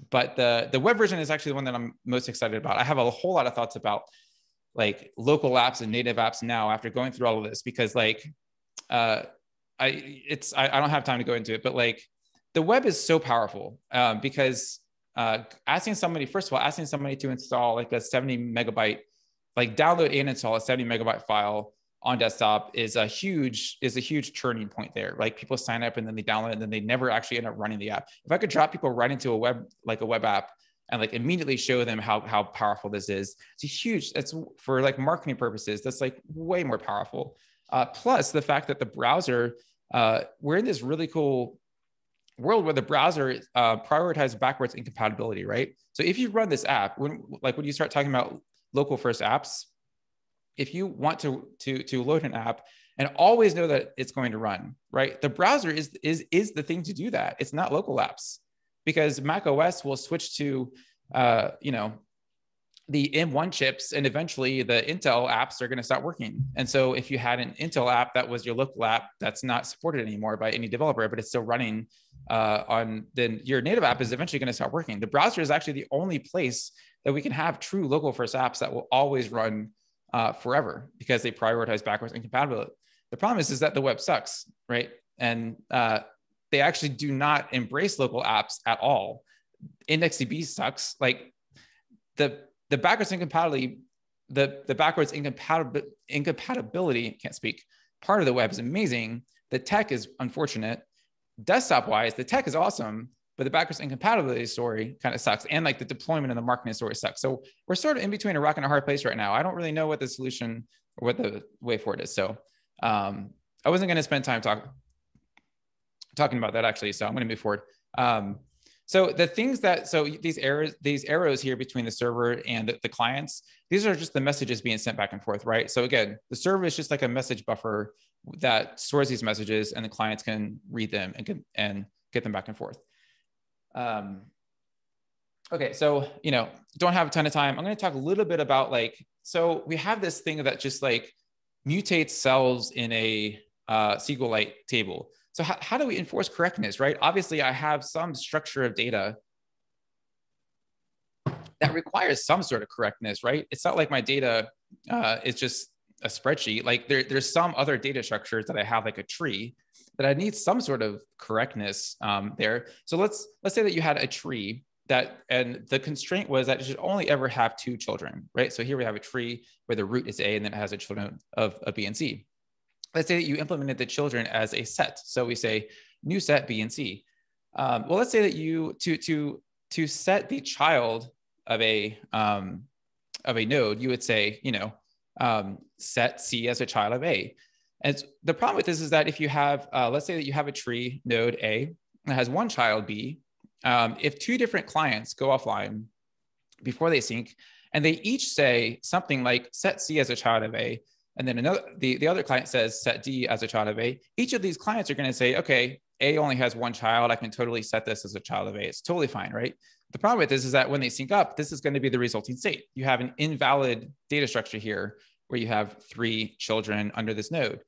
but the, the web version is actually the one that I'm most excited about. I have a whole lot of thoughts about like local apps and native apps now after going through all of this, because like, uh, I, it's, I, I don't have time to go into it, but like the web is so powerful um, because uh, asking somebody, first of all, asking somebody to install like a seventy megabyte like download and install a seventy megabyte file on desktop is a huge is a huge turning point there. Like people sign up and then they download it and then they never actually end up running the app. If I could drop people right into a web like a web app and like immediately show them how how powerful this is, it's a huge. That's for like marketing purposes. That's like way more powerful. Uh, plus the fact that the browser, uh, we're in this really cool world where the browser uh, prioritizes backwards incompatibility, right? So if you run this app, when like when you start talking about local first apps, if you want to, to, to load an app and always know that it's going to run, right? The browser is, is, is the thing to do that. It's not local apps, because Mac O S will switch to, uh, you know, the M one chips, and eventually the Intel apps are going to stop working. And so if you had an Intel app that was your local app that's not supported anymore by any developer, but it's still running uh, on, then your native app is eventually going to stop working. The browser is actually the only place that we can have true local first apps that will always run uh, forever, because they prioritize backwards incompatibility. The problem is, is that the web sucks, right? And uh, they actually do not embrace local apps at all. IndexedDB sucks. Like the The backwards incompatibility, the, the backwards incompatib incompatibility, can't speak, part of the web is amazing. The tech is unfortunate. Desktop-wise, the tech is awesome, but the backwards incompatibility story kind of sucks. And like the deployment and the marketing story sucks. So we're sort of in between a rock and a hard place right now. I don't really know what the solution or what the way forward is. So um, I wasn't going to spend time talk talking about that actually, so I'm going to move forward. Um, So the things that, so these arrows, these arrows here between the server and the, the clients, these are just the messages being sent back and forth, right? So again, the server is just like a message buffer that stores these messages, and the clients can read them and can, and get them back and forth. Um, okay, so, you know, don't have a ton of time. I'm gonna talk a little bit about like, so we have this thing that just like mutates cells in a uh, SQLite table. So how, how do we enforce correctness, right? Obviously I have some structure of data that requires some sort of correctness, right? It's not like my data uh, is just a spreadsheet. Like there, there's some other data structures that I have, like a tree, that I need some sort of correctness um, there. So let's, let's say that you had a tree that, and the constraint was that it should only ever have two children, right? So here we have a tree where the root is A and then it has a children of, of B and C. Let's say that you implemented the children as a set. So we say new set B and C. Um, well, let's say that you to to to set the child of a um, of a node, you would say you know um, set C as a child of A. And the problem with this is that if you have uh, let's say that you have a tree node A that has one child B, um, if two different clients go offline before they sync, and they each say something like set C as a child of A. And then another, the, the other client says set D as a child of A. Each of these clients are going to say, okay, A only has one child. I can totally set this as a child of A. It's totally fine, right? The problem with this is that when they sync up, this is going to be the resulting state. You have an invalid data structure here where you have three children under this node.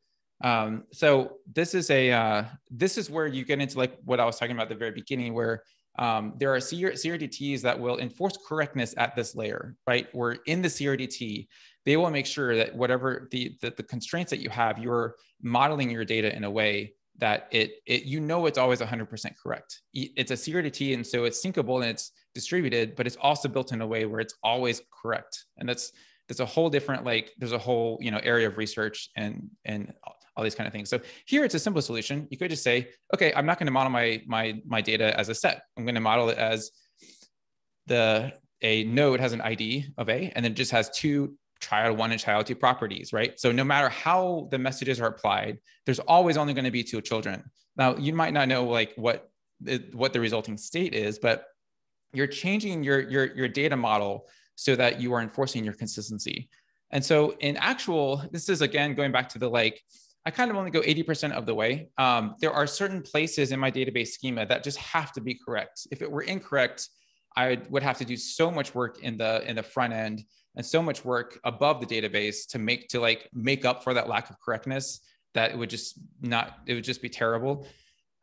Um, so this is a, uh, this is where you get into like what I was talking about at the very beginning, where um, there are C R D Ts that will enforce correctness at this layer, right? We're in the C R D T. They will make sure that whatever the, the, the constraints that you have, you're modeling your data in a way that it, it you know it's always one hundred percent correct. It's a C R D T, and so it's syncable and it's distributed, but it's also built in a way where it's always correct. And that's that's a whole different, like there's a whole you know area of research and and all these kind of things. So here it's a simple solution. You could just say, okay, I'm not going to model my my my data as a set. I'm going to model it as the a node has an I D of A, and then it just has two child one and child two properties, right? So no matter how the messages are applied, there's always only going to be two children. Now, you might not know like what the, what the resulting state is, but you're changing your, your, your data model so that you are enforcing your consistency. And so in actual, this is again, going back to the like, I kind of only go eighty percent of the way. Um, there are certain places in my database schema that just have to be correct. If it were incorrect, I would have to do so much work in the, in the front end and so much work above the database to make to like make up for that lack of correctness that it would just not, it would just be terrible.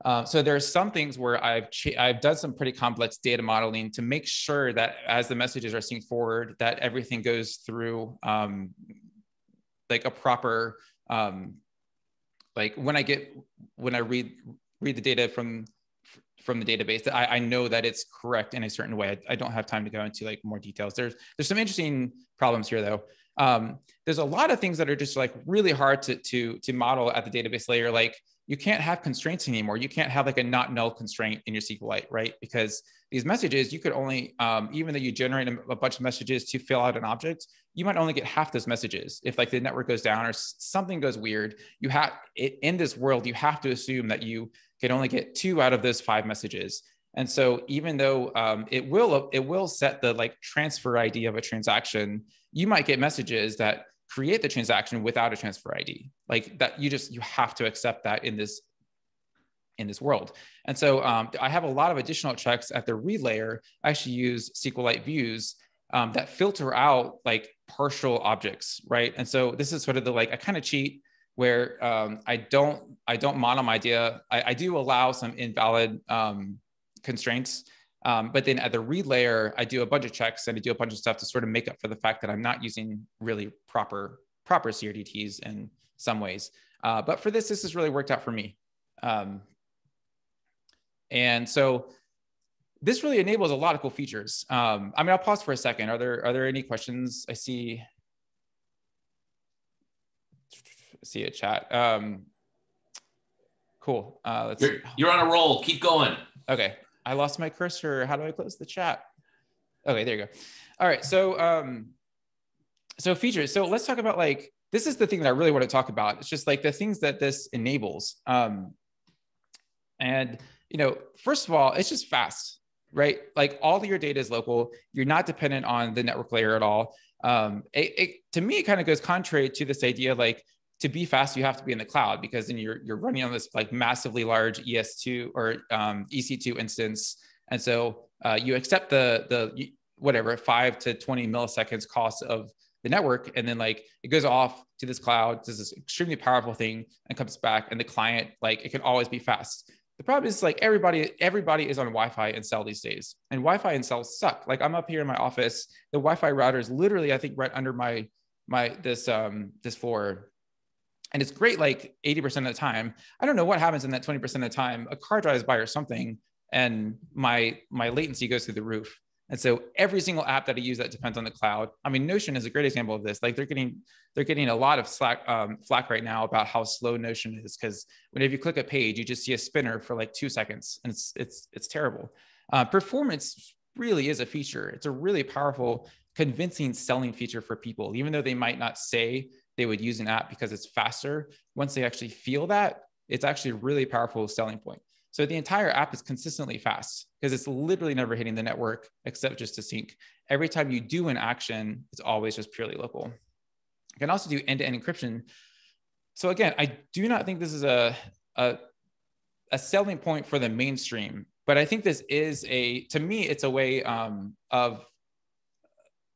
Uh, so there are some things where I've I've done some pretty complex data modeling to make sure that as the messages are synced forward, that everything goes through um, like a proper, um, like when I get, when I read, read the data from from the database, that I, I know that it's correct in a certain way. I, I don't have time to go into like more details. There's there's some interesting problems here though. Um, there's a lot of things that are just like really hard to, to, to model at the database layer. Like you can't have constraints anymore. You can't have like a not null constraint in your SQLite, right? Because these messages, you could only, um, even though you generate a, a bunch of messages to fill out an object, you might only get half those messages. If like the network goes down or something goes weird, you have, in this world, you have to assume that you can only get two out of those five messages. And so even though um, it will it will set the like transfer I D of a transaction, you might get messages that create the transaction without a transfer I D. Like that you just, you have to accept that in this, in this world. And so um, I have a lot of additional checks at the read layer. I actually use SQLite views um, that filter out like partial objects, right? And so this is sort of the like, I kind of cheat where um, I don't I don't model my data. I, I do allow some invalid um, constraints, um, but then at the read layer, I do a bunch of checks and I do a bunch of stuff to sort of make up for the fact that I'm not using really proper proper C R D Ts in some ways. Uh, but for this, this has really worked out for me, um, and so this really enables a lot of cool features. Um, I mean, I'll pause for a second. Are there are there any questions? I see. see a chat. Um, cool. Uh, let's you're, you're on a roll. Keep going. Okay. I lost my cursor. How do I close the chat? Okay, there you go. All right. So, um, so features. So let's talk about like, this is the thing that I really want to talk about. It's just like the things that this enables. Um, and, you know, first of all, it's just fast, right? Like all of your data is local. You're not dependent on the network layer at all. Um, it, it, to me, it kind of goes contrary to this idea, like to be fast, you have to be in the cloud, because then you're, you're running on this like massively large E S two or um, E C two instance. And so uh, you accept the, the whatever, five to twenty milliseconds cost of the network. And then like it goes off to this cloud, does this extremely powerful thing and comes back, and the client, like it can always be fast. The problem is like everybody, everybody is on Wi-Fi and cell these days, and Wi-Fi and cells suck. Like I'm up here in my office, the Wi-Fi router is literally, I think right under my, my, this, um, this floor. And it's great, like eighty percent of the time. I don't know what happens in that twenty percent of the time, a car drives by or something, and my, my latency goes through the roof. And so every single app that I use that depends on the cloud. I mean, Notion is a great example of this. Like they're getting, they're getting a lot of slack, um, flack right now about how slow Notion is, because whenever you click a page, you just see a spinner for like two seconds, and it's it's it's terrible. Uh, performance really is a feature. It's a really powerful, convincing selling feature for people, even though they might not say they would use an app because it's faster. Once they actually feel that, it's actually a really powerful selling point. So the entire app is consistently fast because it's literally never hitting the network except just to sync. Every time you do an action, it's always just purely local. You can also do end-to-end encryption. So again, I do not think this is a, a, a selling point for the mainstream, but I think this is a, to me, it's a way um, of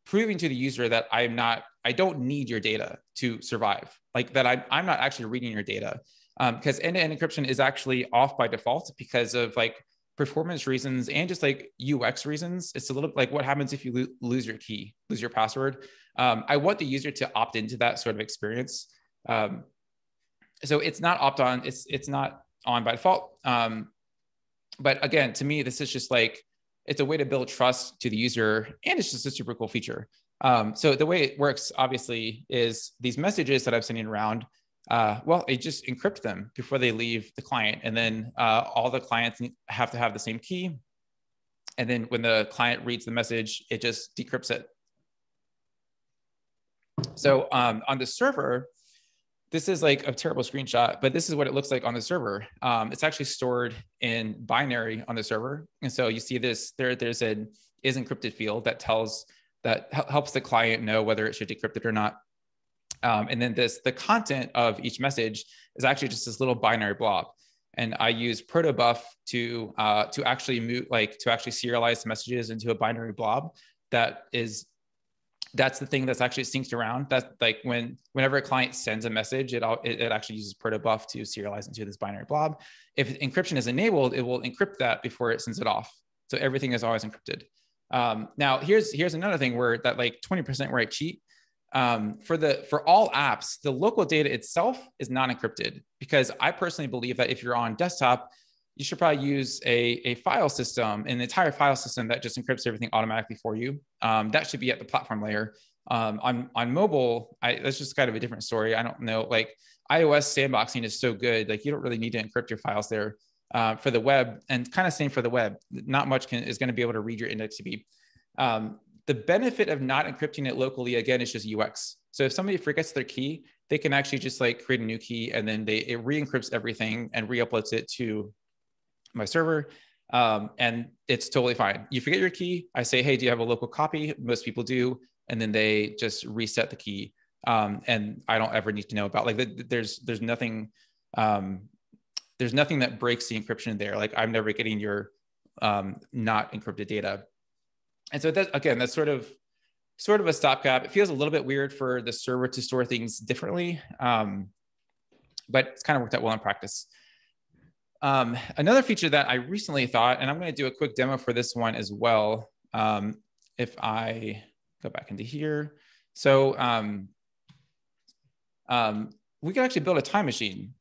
proving to the user that I'm not, I don't need your data to survive. Like that I'm, I'm not actually reading your data. Because um, end-to-end encryption is actually off by default because of like performance reasons and just like U X reasons. It's a little like what happens if you lo lose your key, lose your password. Um, I want the user to opt into that sort of experience. Um, so it's not opt-on, it's it's not on by default. Um, but again, to me, this is just like, it's a way to build trust to the user, and it's just a super cool feature. Um, so the way it works, obviously, is these messages that I'm sending around, Uh, well, it just encrypts them before they leave the client. And then uh, all the clients have to have the same key. And then when the client reads the message, it just decrypts it. So um, on the server, this is like a terrible screenshot, but this is what it looks like on the server. Um, it's actually stored in binary on the server. And so you see this, there, there's an is encrypted field that tells, that helps the client know whether it should decrypt it or not. Um, and then this, the content of each message is actually just this little binary blob. And I use Protobuf to, uh, to actually move, like to actually serialize the messages into a binary blob. That is, that's the thing that's actually synced around. That's like when, whenever a client sends a message, it, all, it, it actually uses Protobuf to serialize into this binary blob. If encryption is enabled, it will encrypt that before it sends it off. So everything is always encrypted. Um, now here's, here's another thing where that like twenty percent where I cheat. Um, for the, for all apps, the local data itself is not encrypted, because I personally believe that if you're on desktop, you should probably use a, a file system, an entire file system that just encrypts everything automatically for you. Um, that should be at the platform layer. Um, on, on mobile, I, that's just kind of a different story. I don't know, like iOS sandboxing is so good. Like you don't really need to encrypt your files there. Uh, for the web, and kind of same for the web, not much can, is going to be able to read your IndexedDB. Um, The benefit of not encrypting it locally, again, is just U X. So if somebody forgets their key, they can actually just like create a new key, and then they, it re-encrypts everything and re-uploads it to my server. Um, and it's totally fine. You forget your key, I say, hey, do you have a local copy? Most people do. And then they just reset the key. Um, and I don't ever need to know about, like, the, the, there's, there's nothing, um, there's nothing that breaks the encryption there. Like I'm never getting your um, not encrypted data. And so that, again, that's sort of, sort of a stopgap. It feels a little bit weird for the server to store things differently, um, but it's kind of worked out well in practice. Um, another feature that I recently thought, and I'm going to do a quick demo for this one as well. Um, if I go back into here, so um, um, we could actually build a time machine.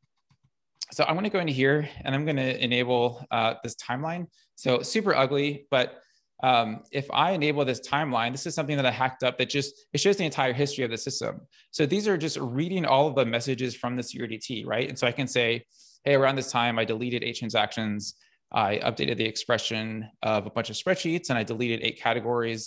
So I'm going to go into here, and I'm going to enable uh, this timeline. So super ugly, but Um, if I enable this timeline, this is something that I hacked up that just, it shows the entire history of the system. So these are just reading all of the messages from the C R D T, right? And so I can say, hey, around this time, I deleted eight transactions. I updated the expression of a bunch of spreadsheets, and I deleted eight categories.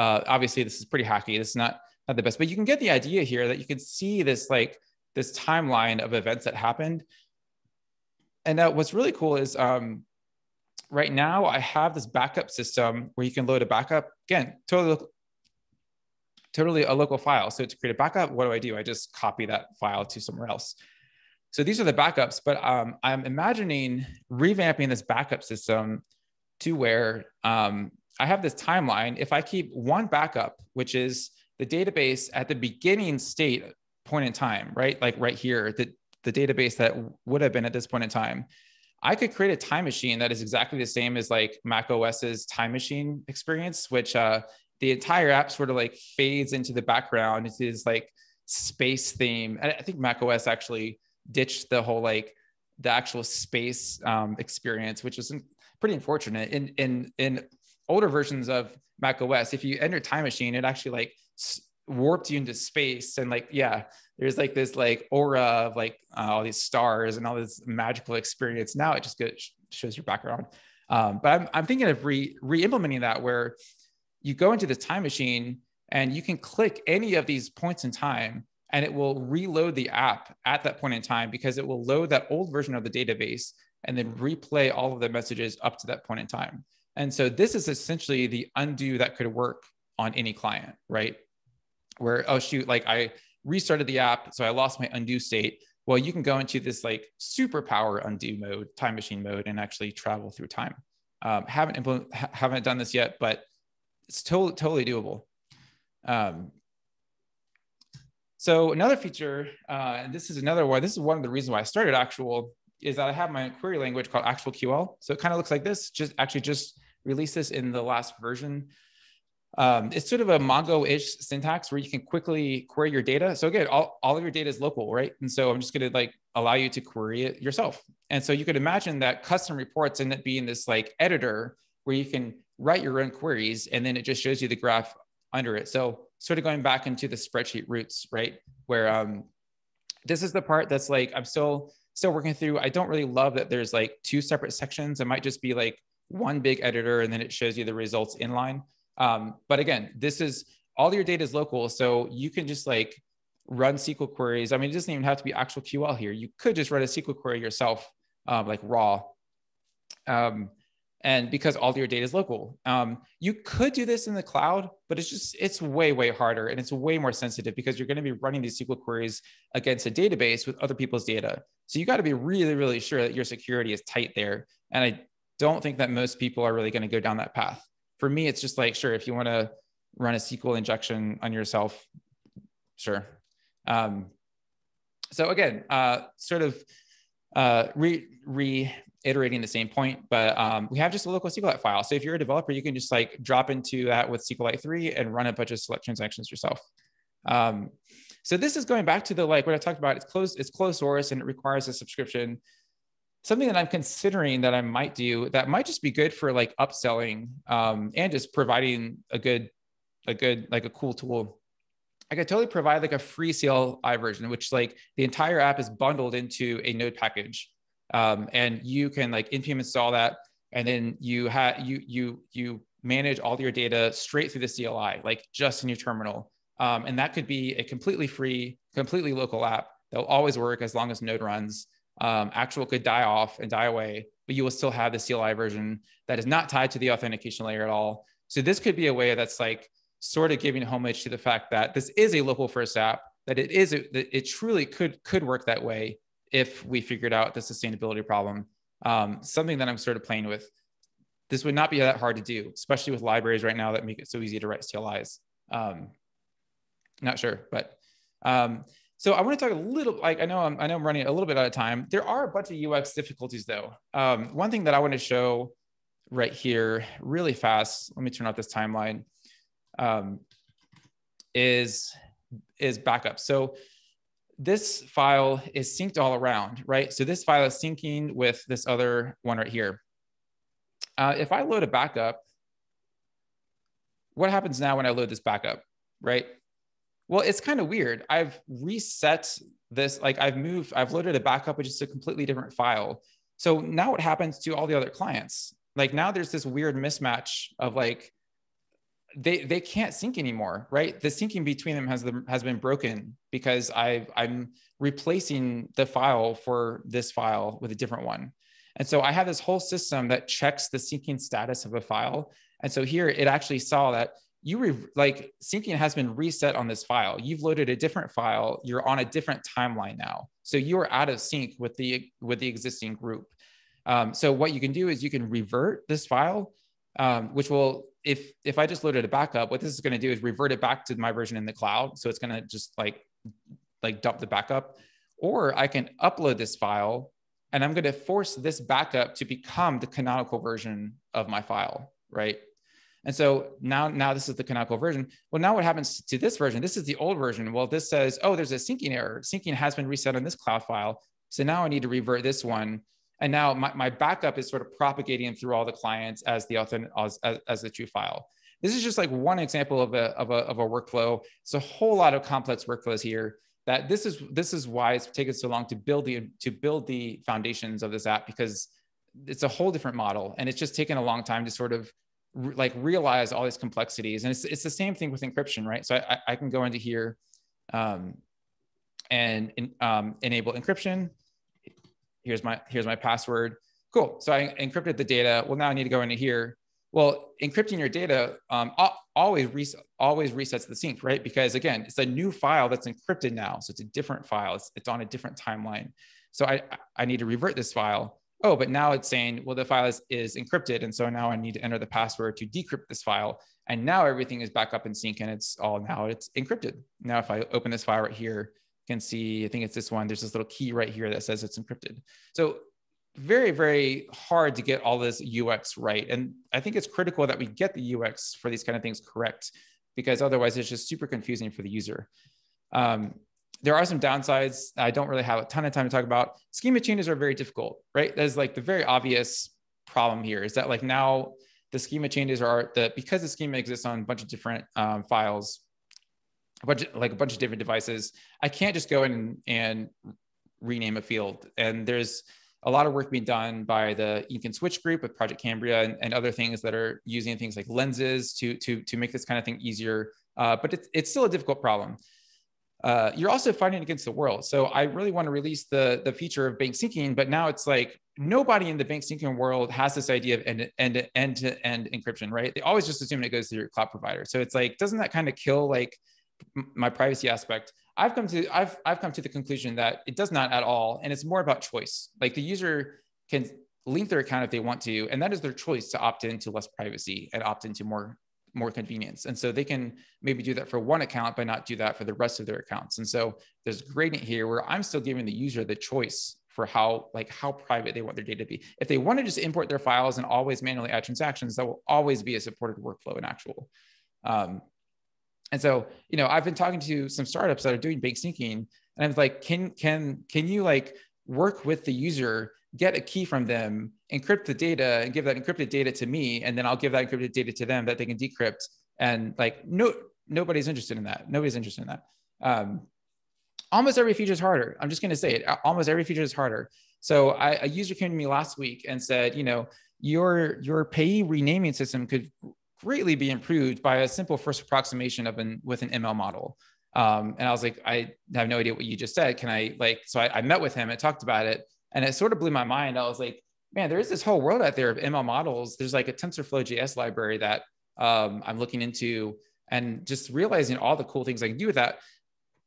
Uh, obviously this is pretty hacky. This is not, not the best, but you can get the idea here that you can see this, like this timeline of events that happened. And uh, what's really cool is, um, right now I have this backup system where you can load a backup. Again, totally, totally a local file. So to create a backup, what do I do? I just copy that file to somewhere else. So these are the backups, but um, I'm imagining revamping this backup system to where um, I have this timeline. If I keep one backup, which is the database at the beginning state point in time, right? Like right here, the, the database that would have been at this point in time, I could create a time machine that is exactly the same as like Mac OS's time machine experience, which uh, the entire app sort of like fades into the background. It is like space theme. And I think Mac O S actually ditched the whole, like the actual space um, experience, which is pretty unfortunate. In, in, in older versions of Mac O S, if you enter time machine, it actually like warped you into space. And like, yeah, there's like this like aura of like uh, all these stars and all this magical experience. Now it just goes, shows your background. Um, but I'm, I'm thinking of re re-implementing that where you go into this time machine and you can click any of these points in time and it will reload the app at that point in time, because it will load that old version of the database and then replay all of the messages up to that point in time. And so this is essentially the undo that could work on any client, right? Where, oh shoot, like I restarted the app, so I lost my undo state. Well, you can go into this like superpower undo mode, time machine mode, and actually travel through time. Um, haven't implement, haven't done this yet, but it's totally totally doable. Um, so another feature, uh, and this is another one. This is one of the reasons why I started Actual, is that I have my query language called ActualQL. So it kind of looks like this. Just actually just released this in the last version. Um, it's sort of a Mongo-ish syntax where you can quickly query your data. So again, all, all of your data is local, right? And so I'm just gonna like allow you to query it yourself. And so you could imagine that custom reports end up being this like editor where you can write your own queries and then it just shows you the graph under it. So sort of going back into the spreadsheet roots, right? Where um, this is the part that's like, I'm still, still working through. I don't really love that there's like two separate sections. It might just be like one big editor and then it shows you the results inline. Um, but again, this is, all your data is local. So you can just like run S Q L queries. I mean, it doesn't even have to be ActualQL here. You could just run a S Q L query yourself, um, like raw. Um, and because all your data is local, um, you could do this in the cloud, but it's just, it's way, way harder. And it's way more sensitive because you're going to be running these S Q L queries against a database with other people's data. So you got to be really, really sure that your security is tight there. And I don't think that most people are really going to go down that path. For me, it's just like, sure, if you want to run a S Q L injection on yourself, sure. Um, so again, uh, sort of uh, re reiterating the same point, but um, we have just a local SQLite file. So if you're a developer, you can just like drop into that with SQLite three and run a bunch of select transactions yourself. Um, so this is going back to the, like what I talked about, it's closed, it's closed source and it requires a subscription. Something that I'm considering that I might do that might just be good for like upselling um, and just providing a good, a good, like a cool tool. I could totally provide like a free C L I version, which like the entire app is bundled into a node package. Um, and you can like npm install that. And then you have, you, you, you manage all your data straight through the C L I, like just in your terminal. Um, and that could be a completely free, completely local app that will always work as long as node runs. Um, Actual could die off and die away, but you will still have the C L I version that is not tied to the authentication layer at all. So this could be a way that's like sort of giving homage to the fact that this is a local first app, that it is, a, that it truly could, could work that way if we figured out the sustainability problem. Um, something that I'm sort of playing with. This would not be that hard to do, especially with libraries right now that make it so easy to write C L Is. Um, not sure, but, um, so I want to talk a little, like I know I'm, I know I'm running a little bit out of time. There are a bunch of U X difficulties though. Um, one thing that I want to show right here really fast, let me turn off this timeline, um, is, is backup. So this file is synced all around, right? So this file is syncing with this other one right here. Uh, if I load a backup, what happens now when I load this backup, right? Well, it's kind of weird. I've reset this, like I've moved, I've loaded a backup, which is a completely different file. So now what happens to all the other clients? Like now there's this weird mismatch of like, they, they can't sync anymore, right? The syncing between them has, the, has been broken because I've, I'm replacing the file for this file with a different one. And so I have this whole system that checks the syncing status of a file. And so here it actually saw that you were like syncing has been reset on this file. You've loaded a different file. You're on a different timeline now. So you are out of sync with the, with the existing group. Um, so what you can do is you can revert this file, um, which will, if, if I just loaded a backup, what this is going to do is revert it back to my version in the cloud. So it's going to just like, like dump the backup, or I can upload this file and I'm going to force this backup to become the canonical version of my file, right? And so now, now this is the canonical version. Well, now what happens to this version? This is the old version. Well, this says, oh, there's a syncing error. Syncing has been reset on this cloud file. So now I need to revert this one. And now my, my backup is sort of propagating through all the clients as the authentic, as, as, as the true file. This is just like one example of a, of a, of a workflow. It's a whole lot of complex workflows here. That this is, this is why it's taken so long to build the, to build the foundations of this app, because it's a whole different model. And it's just taken a long time to sort of like realize all these complexities. And it's, it's the same thing with encryption, right? So I, I can go into here um, and um, enable encryption. Here's my, here's my password. Cool, so I encrypted the data. Well, now I need to go into here. Well, encrypting your data um, always, res always resets the sync, right? Because again, it's a new file that's encrypted now. So it's a different file, it's, it's on a different timeline. So I, I need to revert this file. Oh, but now it's saying, well, the file is, is encrypted. And so now I need to enter the password to decrypt this file. And now everything is back up in sync and it's all, now it's encrypted. Now, if I open this file right here, you can see, I think it's this one, there's this little key right here that says it's encrypted. So very, very hard to get all this U X right. And I think it's critical that we get the U X for these kind of things correct, because otherwise it's just super confusing for the user. Um, There are some downsides. I don't really have a ton of time to talk about. Schema changes are very difficult, right? That is like the very obvious problem here, is that like now the schema changes are that because the schema exists on a bunch of different um, files, a bunch of, like a bunch of different devices, I can't just go in and, and rename a field. And there's a lot of work being done by the Ink and Switch group with Project Cambria and, and other things that are using things like lenses to, to, to make this kind of thing easier. Uh, but it's, it's still a difficult problem. Uh, you're also fighting against the world. So I really want to release the, the feature of bank syncing, but now it's like nobody in the bank syncing world has this idea of end, end, end to end encryption, right? They always just assume it goes through your cloud provider. So it's like, doesn't that kind of kill like my privacy aspect? I've come to, I've, I've come to the conclusion that it does not at all. And it's more about choice. Like the user can link their account if they want to, and that is their choice to opt into less privacy and opt into more more convenience. And so they can maybe do that for one account, but not do that for the rest of their accounts. And so there's a gradient here where I'm still giving the user the choice for how, like how private they want their data to be. If they want to just import their files and always manually add transactions, that will always be a supported workflow in Actual. Um, and so, you know, I've been talking to some startups that are doing bank syncing, and I'm like, can, can, can you like work with the user, get a key from them, encrypt the data, and give that encrypted data to me, and then I'll give that encrypted data to them that they can decrypt. And like, no, nobody's interested in that. Nobody's interested in that. Um, almost every feature is harder. I'm just going to say it. Almost every feature is harder. So I, a user came to me last week and said, you know, your your payee renaming system could greatly be improved by a simple first approximation of an with an M L model. Um, and I was like, I have no idea what you just said. Can I like? So I, I met with him and talked about it. And it sort of blew my mind. I was like, man, there is this whole world out there of M L models. There's like a TensorFlow J S library that um, I'm looking into, and just realizing all the cool things I can do with that.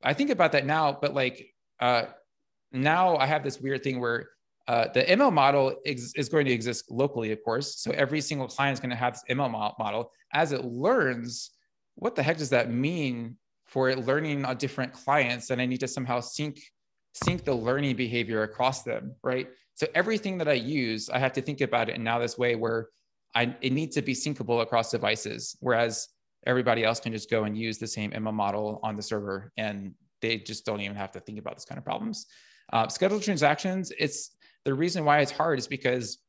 I think about that now, but like uh, now I have this weird thing where uh, the M L model is, is going to exist locally, of course. So every single client is going to have this M L mo model. As it learns, what the heck does that mean for it learning on different clients? And I need to somehow sync sync the learning behavior across them, right? So everything that I use, I have to think about it in now this way where I, it needs to be syncable across devices, whereas everybody else can just go and use the same M L model on the server, and they just don't even have to think about this kind of problems. Uh, scheduled transactions, it's the reason why it's hard is because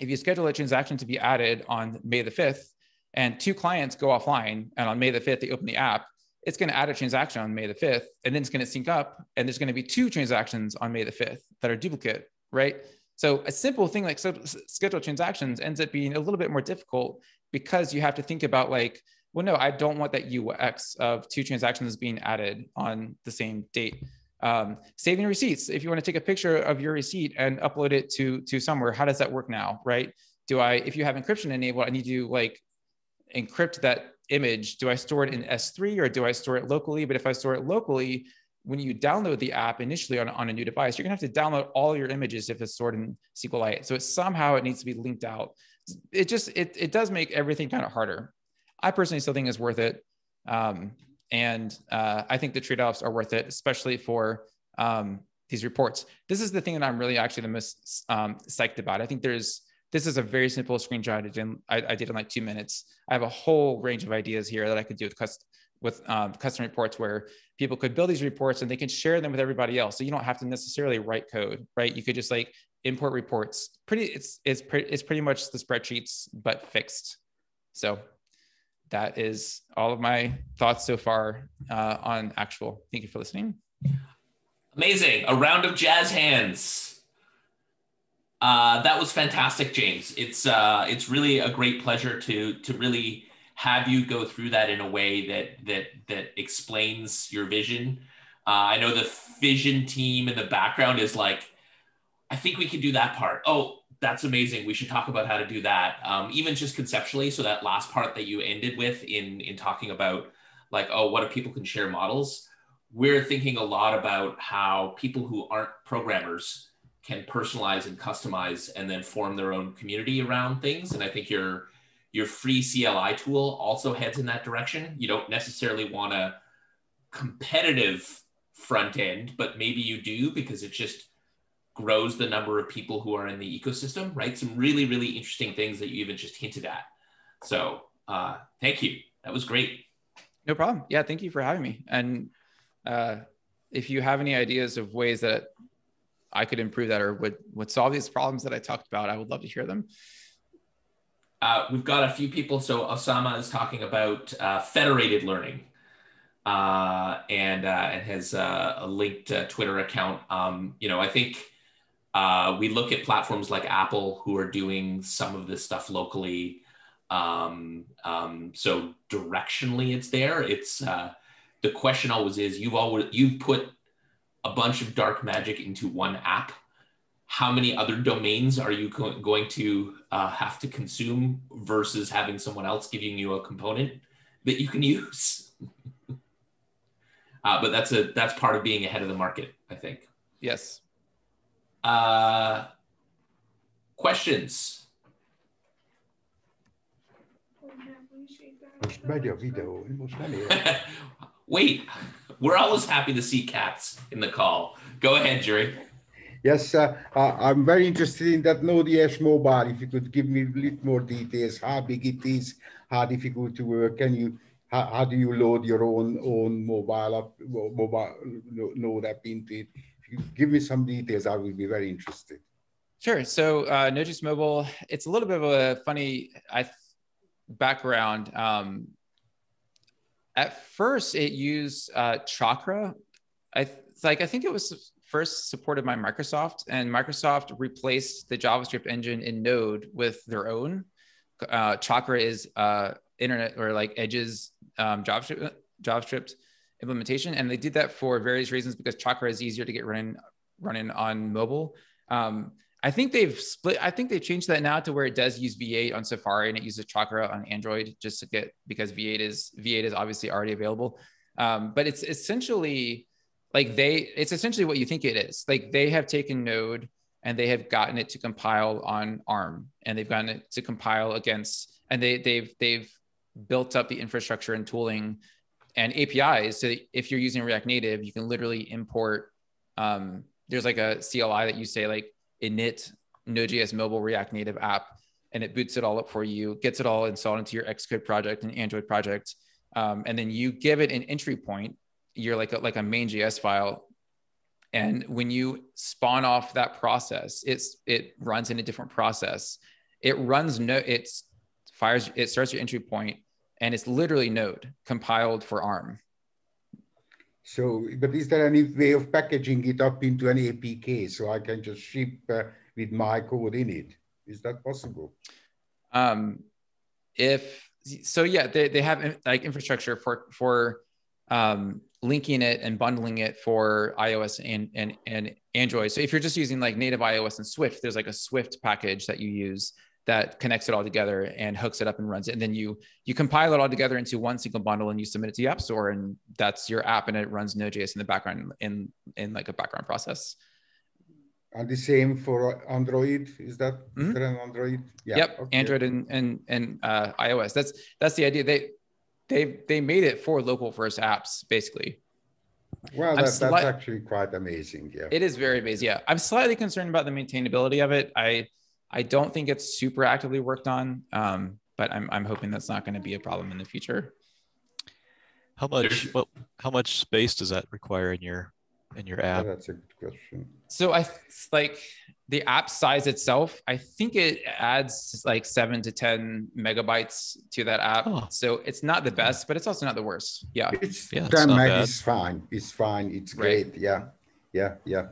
if you schedule a transaction to be added on May the fifth and two clients go offline, and on May the fifth, they open the app, it's going to add a transaction on May the fifth, and then it's going to sync up, and there's going to be two transactions on May the fifth that are duplicate, right? So a simple thing like scheduled transactions ends up being a little bit more difficult because you have to think about like, well, no, I don't want that U X of two transactions being added on the same date. Um, saving receipts, if you want to take a picture of your receipt and upload it to, to somewhere, how does that work now, right? Do I, if you have encryption enabled, I need to like encrypt that image. Do I store it in S three or do I store it locally? But if I store it locally, when you download the app initially on, on a new device, you're gonna have to download all your images if it's stored in SQLite. So it's, somehow it needs to be linked out. It just, it, it does make everything kind of harder. I personally still think it's worth it. Um, and uh, I think the trade-offs are worth it, especially for um, these reports. This is the thing that I'm really actually the most um, psyched about. I think there's, this is a very simple screenshot I did, in, I, I did in like two minutes. I have a whole range of ideas here that I could do with custom, with um, custom reports where people could build these reports and they can share them with everybody else. So you don't have to necessarily write code, right? You could just like import reports. Pretty, it's, it's, pre it's pretty much the spreadsheets, but fixed. So that is all of my thoughts so far uh, on Actual. Thank you for listening. Amazing, a round of jazz hands. Uh, that was fantastic, James. It's uh, it's really a great pleasure to to really have you go through that in a way that that that explains your vision. Uh, I know the Fission team in the background is like, I think we could do that part. Oh, that's amazing. We should talk about how to do that, um, even just conceptually. So that last part that you ended with in in talking about, like, oh, what if people can share models? We're thinking a lot about how people who aren't programmers can personalize and customize and then form their own community around things. And I think your, your free C L I tool also heads in that direction. You don't necessarily want a competitive front end, but maybe you do because it just grows the number of people who are in the ecosystem, right? Some really, really interesting things that you even just hinted at. So uh, thank you. That was great. No problem. Yeah, thank you for having me. And uh, if you have any ideas of ways that I could improve that or would, would solve these problems that I talked about, I would love to hear them. Uh, we've got a few people. So Osama is talking about uh, federated learning uh, and, uh, and has uh, a linked uh, Twitter account. Um, you know, I think uh, we look at platforms like Apple who are doing some of this stuff locally. Um, um, so directionally it's there. It's uh, the question always is you've always, you've put a bunch of dark magic into one app. How many other domains are you go going to uh, have to consume versus having someone else giving you a component that you can use? uh, but that's a that's part of being ahead of the market, I think. Yes. Uh, questions? Wait. We're always happy to see cats in the call. Go ahead, Jerry. Yes, uh, uh, I'm very interested in that Node.js Mobile. If you could give me a little more details, how big it is, how difficult to work, can you, how, how do you load your own own mobile app, mobile Node app into it? If you give me some details, I will be very interested. Sure. So uh, Node.js Mobile, it's a little bit of a funny I background. Um, At first, it used uh, Chakra. I like. I think it was first supported by Microsoft, and Microsoft replaced the JavaScript engine in Node with their own. Uh, Chakra is uh, internet or like Edge's um, JavaScript, JavaScript implementation, and they did that for various reasons because Chakra is easier to get running running on mobile. Um, I think they've split. I think they've changed that now to where it does use V eight on Safari and it uses Chakra on Android just to get because V eight is V eight is obviously already available. Um, but it's essentially like they it's essentially what you think it is. Like they have taken Node and they have gotten it to compile on ARM and they've gotten it to compile against and they they've they've built up the infrastructure and tooling and A P Is. So if you're using React Native, you can literally import. Um, there's like a C L I that you say like. Init Node.js Mobile React Native app, and it boots it all up for you, gets it all installed into your Xcode project and Android project, um, and then you give it an entry point. You're like a, like a main.js file, and when you spawn off that process, it's it runs in a different process. It runs no, it's fires, it starts your entry point, and it's literally Node compiled for ARM. So, but is there any way of packaging it up into an A P K so I can just ship uh, with my code in it? Is that possible? Um, if so, yeah, they, they have like infrastructure for for um, linking it and bundling it for iOS and, and, and Android. So if you're just using like native iOS and Swift, there's like a Swift package that you use that connects it all together and hooks it up and runs it. And then you you compile it all together into one single bundle and you submit it to the App Store, and that's your app, and it runs Node.js in the background in, in like a background process. And the same for Android, is that mm-hmm. is an Android? Yeah. Yep, okay. Android and, and, and uh, iOS. That's that's the idea. They they they made it for local first apps, basically. Well, that, that's actually quite amazing. Yeah, it is very amazing. Yeah, I'm slightly concerned about the maintainability of it. I I don't think it's super actively worked on, um, but I'm I'm hoping that's not going to be a problem in the future. How much well, how much space does that require in your in your app? Oh, that's a good question. So I like the app size itself. I think it adds like seven to ten megabytes to that app. Oh. So it's not the best, but it's also not the worst. Yeah, it's, yeah, it's not bad. It's fine. It's fine. It's great. Right. Yeah, yeah, yeah.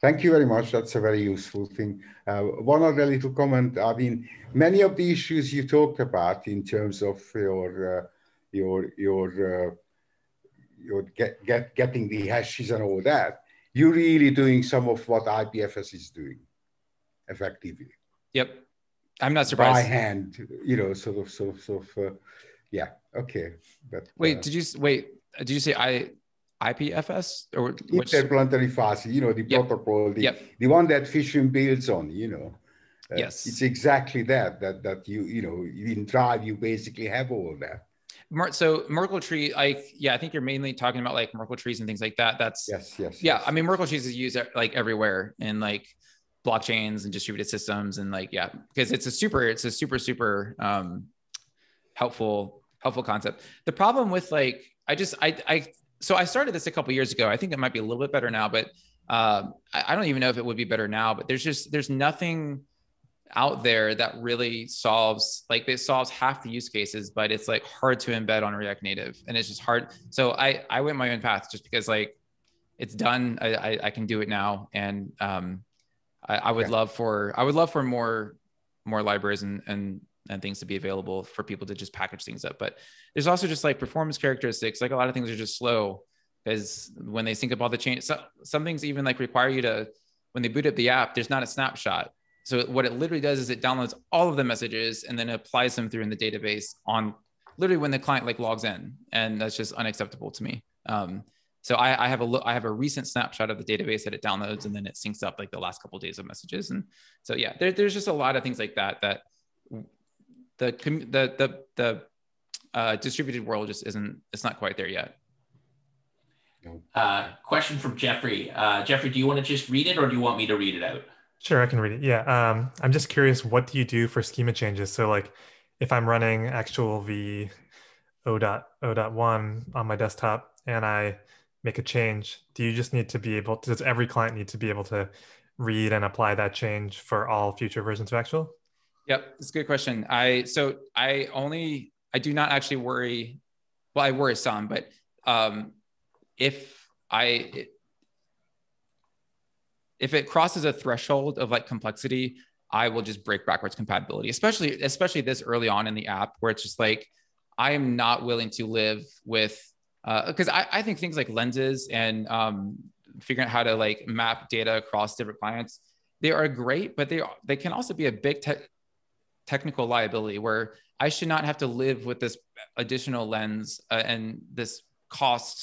Thank you very much. That's a very useful thing. Uh, one other little comment. I mean, many of the issues you talked about in terms of your uh, your your uh, your get, get getting the hashes and all that, you're really doing some of what I P F S is doing, effectively. Yep, I'm not surprised. By hand, you know, sort of, sort of, sort of uh, yeah. Okay, but wait, uh, did you wait? Did you say I? I P F S or which? Interplanetary fuzzy, you know, the yep. protocol, the, yep. the one that Fission builds on, you know. Uh, yes. It's exactly that, that, that you, you know, in Drive, you basically have all that. So Merkle tree, like, yeah, I think you're mainly talking about like Merkle trees and things like that. That's, yes, yes. Yeah, yes. I mean, Merkle trees is used like everywhere in like blockchains and distributed systems and like, yeah, because it's a super, it's a super, super um, helpful, helpful concept. The problem with like, I just, I, I, So I started this a couple of years ago. I think it might be a little bit better now, but uh, I, I don't even know if it would be better now, but there's just, there's nothing out there that really solves, like it solves half the use cases, but it's like hard to embed on React Native. And it's just hard. So I, I went my own path just because like it's done, I, I, I can do it now. And um, I, I would yeah. love for, I would love for more, more libraries and, and and things to be available for people to just package things up. But there's also just like performance characteristics. Like a lot of things are just slow because when they sync up all the changes, so, some things even like require you to, when they boot up the app, there's not a snapshot. So what it literally does is it downloads all of the messages and then applies them through in the database on literally when the client like logs in. And that's just unacceptable to me. Um, so I, I have a look, I have a recent snapshot of the database that it downloads and then it syncs up like the last couple of days of messages. And so, yeah, there, there's just a lot of things like that, that The, the the the uh, distributed world just isn't, it's not quite there yet. Uh, question from Jeffrey. Uh, Jeffrey, do you want to just read it or do you want me to read it out? Sure, I can read it. Yeah, um, I'm just curious, what do you do for schema changes? So like if I'm running actual v zero dot zero dot one on my desktop and I make a change, do you just need to be able to, does every client need to be able to read and apply that change for all future versions of actual? Yep, it's a good question. I so I only I do not actually worry. Well, I worry some, but um, if I if it crosses a threshold of like complexity, I will just break backwards compatibility. Especially especially this early on in the app, where it's just like I am not willing to live with because uh, I I think things like lenses and um, figuring out how to like map data across different clients, they are great, but they are, they can also be a big tech. technical liability where I should not have to live with this additional lens uh, and this cost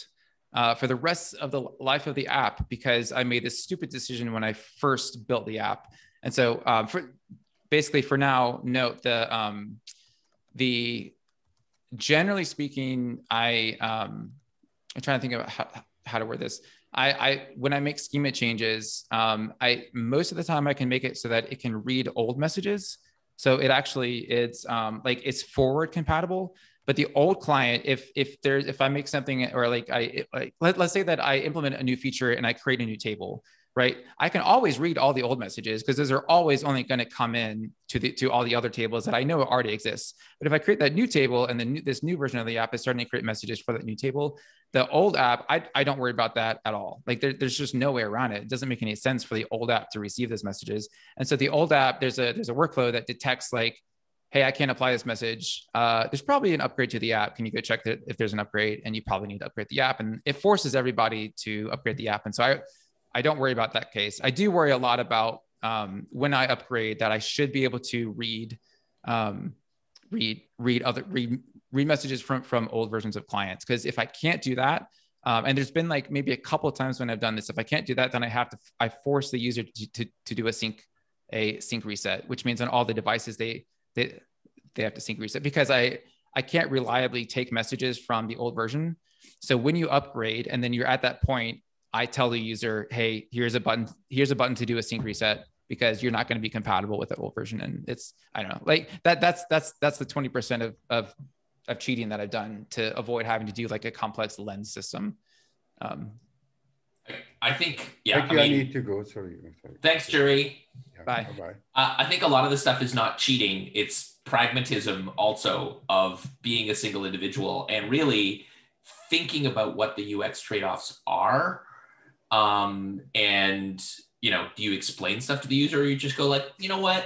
uh, for the rest of the life of the app because I made this stupid decision when I first built the app. And so um, for, basically for now, note the, um, the generally speaking, I, um, I'm trying to think about how, how to word this. I, I when I make schema changes, um, I most of the time I can make it so that it can read old messages. So it actually, it's um, like it's forward compatible, but the old client, if if there's, if I make something or like I, like, let, let's say that I implement a new feature and I create a new table, right? I can always read all the old messages because those are always only gonna come in to the, to all the other tables that I know already exists. But if I create that new table and then this new version of the app is starting to create messages for that new table, the old app, I, I don't worry about that at all. Like there, there's just no way around it. It doesn't make any sense for the old app to receive those messages. And so the old app, there's a, there's a workflow that detects like, hey, I can't apply this message. Uh, there's probably an upgrade to the app. Can you go check that if there's an upgrade? And you probably need to upgrade the app. And it forces everybody to upgrade the app. And so I, I don't worry about that case. I do worry a lot about um, when I upgrade that I should be able to read, um, read, read other read, read messages from from old versions of clients. Because if I can't do that, um, and there's been like maybe a couple of times when I've done this, if I can't do that, then I have to I force the user to to, to do a sync a sync reset, which means on all the devices they they they have to sync reset, because I, I can't reliably take messages from the old version. So when you upgrade and then you're at that point, I tell the user, hey, here's a button, here's a button to do a sync reset because you're not going to be compatible with the old version. And it's, I don't know, like that, that's, that's, that's the twenty percent of, of, of cheating that I've done to avoid having to do like a complex lens system. Um, I think, yeah, I, I mean, need to go. Sorry. Sorry. Thanks, Jerry. Yeah, bye. Bye. Uh, I think a lot of this stuff is not cheating. It's pragmatism also of being a single individual and really thinking about what the U X trade-offs are. Um, and, you know, do you explain stuff to the user or you just go like, you know what?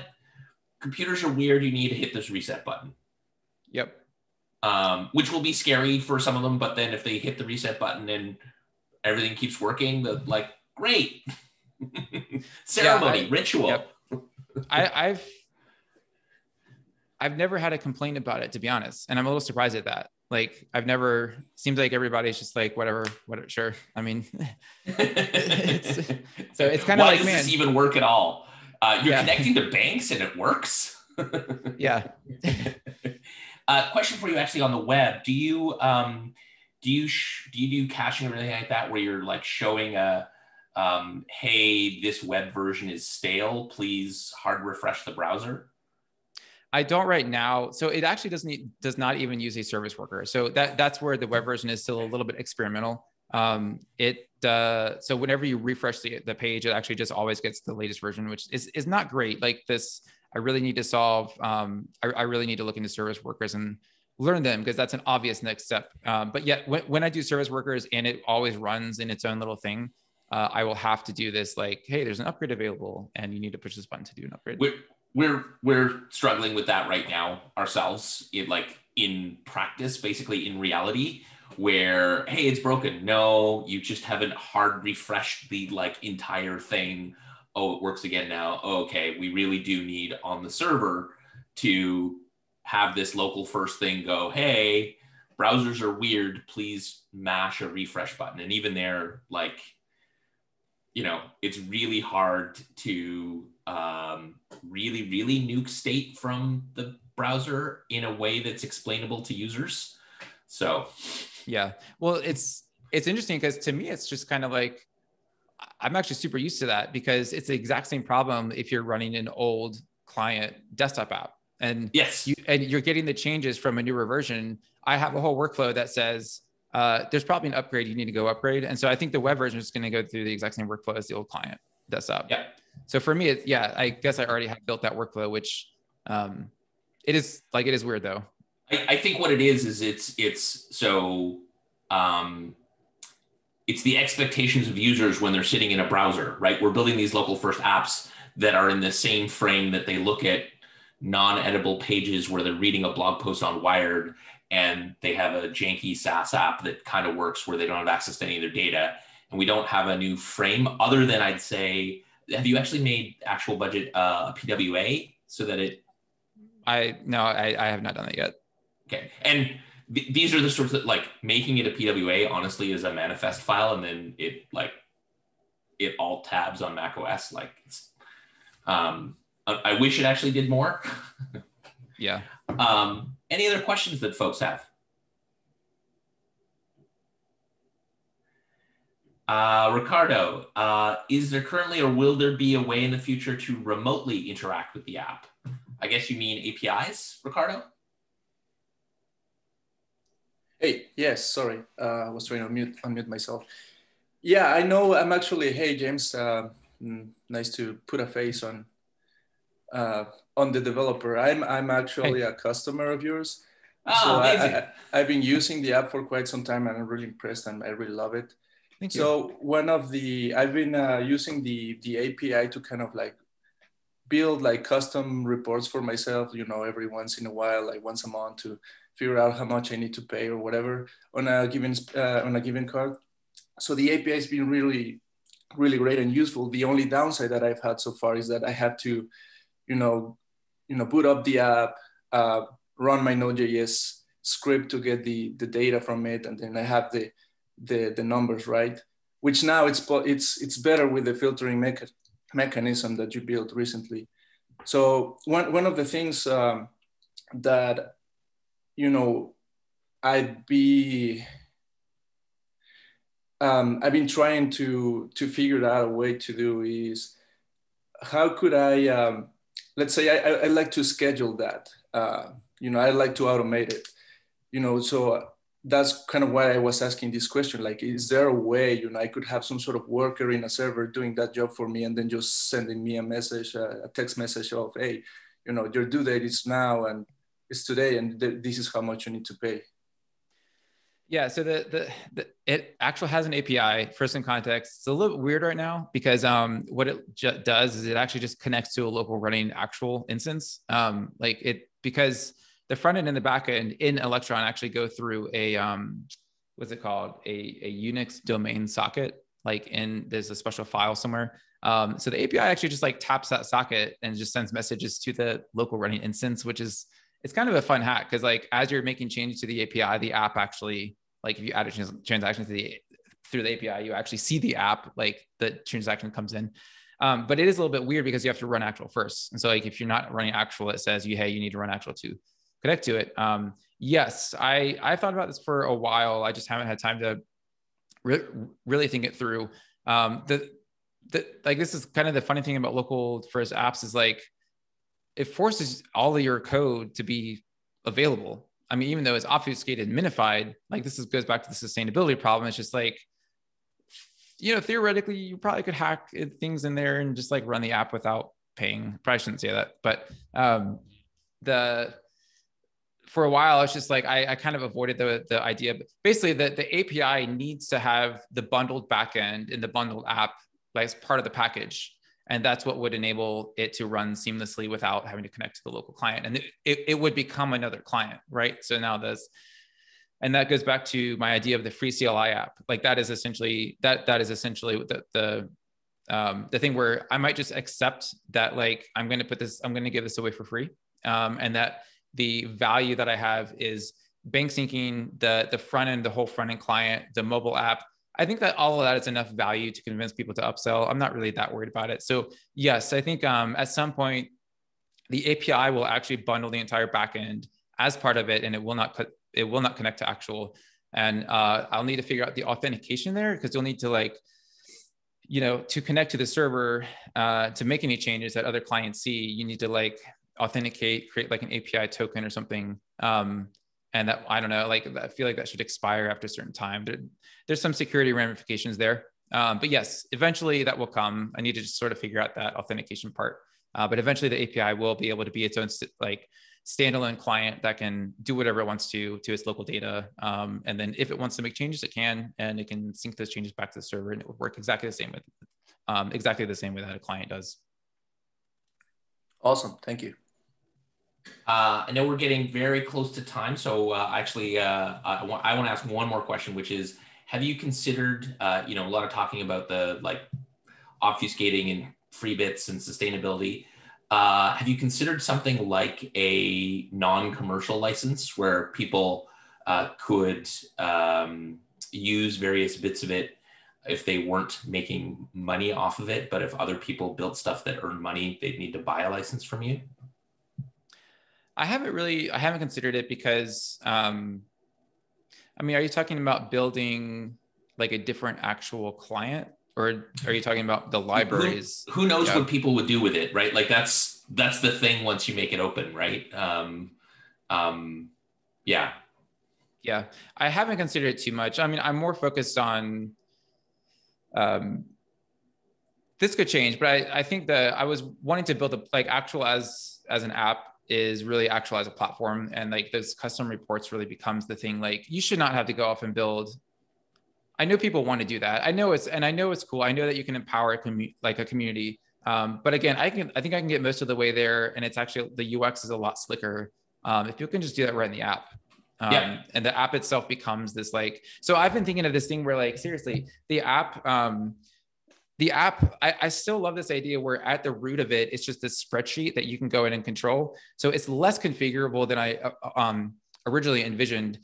Computers are weird. You need to hit this reset button. Yep. Um, which will be scary for some of them. But then if they hit the reset button and everything keeps working, the like, great. Ceremony, yeah, I, ritual. Yep. I, I've I've never had a complaint about it, to be honest. And I'm a little surprised at that. Like, I've never, seems like everybody's just like, whatever, whatever, sure. I mean, it's, so it's kind of like, man. Why does this even work at all? Uh, you're yeah. connecting to banks and it works? Yeah. uh, question for you actually on the web. Do you, um, do you sh do you do caching or anything like that where you're like showing a, um, hey, this web version is stale, please hard refresh the browser? I don't right now. So it actually doesn't does not even use a service worker. So that that's where the web version is still a little bit experimental. Um, it uh, so whenever you refresh the, the page, it actually just always gets the latest version, which is is not great. Like this, I really need to solve. Um, I, I really need to look into service workers and learn them, because that's an obvious next step. Um, but yet when, when I do service workers and it always runs in its own little thing, uh, I will have to do this like, hey, there's an upgrade available and you need to push this button to do an upgrade. We're, we're, we're struggling with that right now ourselves, it, like in practice, basically in reality, where, hey, it's broken. No, you just haven't hard refreshed the like entire thing. Oh, it works again now. Oh, okay, we really do need on the server to have this local first thing go, hey, browsers are weird, please mash a refresh button. And even there, like, you know, it's really hard to um, really, really nuke state from the browser in a way that's explainable to users. So. Yeah, well, it's, it's interesting because to me, it's just kind of like, I'm actually super used to that because it's the exact same problem if you're running an old client desktop app. And yes, you, and you're getting the changes from a newer version. I have a whole workflow that says uh, there's probably an upgrade. You need to go upgrade. And so I think the web version is going to go through the exact same workflow as the old client desktop. Yeah. So for me, it, yeah, I guess I already have built that workflow, which um, it is like it is weird though. I, I think what it is is it's it's so um, it's the expectations of users when they're sitting in a browser, right? We're building these local first apps that are in the same frame that they look at non-editable pages where they're reading a blog post on Wired and they have a janky SaaS app that kind of works where they don't have access to any of their data. And we don't have a new frame other than I'd say, have you actually made actual budget uh, a P W A so that it? I, no, I, I have not done that yet. Okay. And th these are the sorts that like making it a P W A honestly is a manifest file. And then it like, it all tabs on macOS. Like it's, um, I wish it actually did more. Yeah. Um, any other questions that folks have? Uh, Ricardo, uh, is there currently or will there be a way in the future to remotely interact with the app? I guess you mean A P Is, Ricardo? Hey, yes, sorry. Uh, I was trying to unmute, unmute myself. Yeah, I know I'm actually, hey, James, uh, nice to put a face on Uh, on the developer. I'm, I'm actually hey. a customer of yours. Oh, so I, I, I've been using the app for quite some time and I'm really impressed and I really love it. Thank so you. one of the, I've been uh, using the, the A P I to kind of like build like custom reports for myself, you know, every once in a while, like once a month, to figure out how much I need to pay or whatever on a given uh, on a given card. So the A P I has been really, really great and useful. The only downside that I've had so far is that I have to, you know, you know, boot up the app, uh, run my Node.js script to get the the data from it, and then I have the the, the numbers, right? Which now it's it's it's better with the filtering mecha mechanism that you built recently. So one one of the things um, that, you know, I'd be um, I've been trying to to figure out a way to do is how could I um, let's say I I like to schedule that. Uh, you know, I like to automate it. You know, so that's kind of why I was asking this question. Like, is there a way, you know, I could have some sort of worker in a server doing that job for me and then just sending me a message, a text message of, hey, you know, your due date is now and it's today and th this is how much you need to pay. Yeah, so the, the, the it actually has an A P I, first in context. It's a little weird right now because um, what it does is it actually just connects to a local running actual instance. Um, like it, because the front end and the back end in Electron actually go through a, um, what's it called? A, a Unix domain socket, like in, there's a special file somewhere. Um, so the A P I actually just like taps that socket and just sends messages to the local running instance, which is, it's kind of a fun hack. Cause like, as you're making changes to the A P I, the app actually, like if you add a trans transaction to the, through the A P I, you actually see the app, like the transaction comes in. Um, but it is a little bit weird because you have to run actual first. And so like, if you're not running actual, it says you, hey, you need to run actual too. Connect to it. Um, yes, I, I've thought about this for a while. I just haven't had time to re really think it through. Um, the, the, like, this is kind of the funny thing about local first apps is like, it forces all of your code to be available. I mean, even though it's obfuscated and minified, like this is, goes back to the sustainability problem. It's just like, you know, theoretically, you probably could hack things in there and just like run the app without paying. Probably shouldn't say that, but um, the... for a while, it's just like, I, I kind of avoided the, the idea, but basically the, the A P I needs to have the bundled backend and the bundled app like as part of the package. And that's what would enable it to run seamlessly without having to connect to the local client. And it, it, it would become another client, right? So now this, and that goes back to my idea of the free C L I app. Like that is essentially, that, that is essentially the, the, um, the thing where I might just accept that, like, I'm going to put this, I'm going to give this away for free. Um, and that, the value that I have is bank syncing the, the front end, the whole front end client, the mobile app. I think that all of that is enough value to convince people to upsell. I'm not really that worried about it. So yes, I think um, at some point, the A P I will actually bundle the entire backend as part of it, and it will not co- it will not connect to actual. And uh, I'll need to figure out the authentication there because you'll need to like, you know, to connect to the server uh, to make any changes that other clients see, you need to like, authenticate, create like an A P I token or something. Um, and that, I don't know, like, I feel like that should expire after a certain time. There, there's some security ramifications there. Um, but yes, eventually that will come. I need to just sort of figure out that authentication part. Uh, but eventually the A P I will be able to be its own like standalone client that can do whatever it wants to, to its local data. Um, and then if it wants to make changes, it can, and it can sync those changes back to the server, and it would work exactly the same with, um, exactly the same way that a client does. Awesome, thank you. Uh, I know we're getting very close to time, so uh, actually, uh, I want I want to ask one more question, which is: have you considered, uh, you know, a lot of talking about the like obfuscating and free bits and sustainability? Uh, have you considered something like a non-commercial license where people uh, could um, use various bits of it if they weren't making money off of it, but if other people built stuff that earned money, they'd need to buy a license from you? I haven't really, I haven't considered it because, um, I mean, are you talking about building like a different actual client, or are you talking about the libraries? Who, who knows yeah. what people would do with it, right? Like that's, that's the thing once you make it open, right? Um, um, yeah. Yeah, I haven't considered it too much. I mean, I'm more focused on, Um, this could change, but I, I think that I was wanting to build a, like actual as, as an app is really actual as a platform. And like those custom reports really becomes the thing. Like you should not have to go off and build. I know people want to do that. I know it's, and I know it's cool. I know that you can empower a commu- like a community. Um, but again, I can I think I can get most of the way there, and it's actually the U X is a lot slicker um, if you can just do that right in the app. Um, yeah. And the app itself becomes this like, so I've been thinking of this thing where like, seriously, the app, um, the app, I, I still love this idea where at the root of it, it's just this spreadsheet that you can go in and control. So it's less configurable than I um, originally envisioned,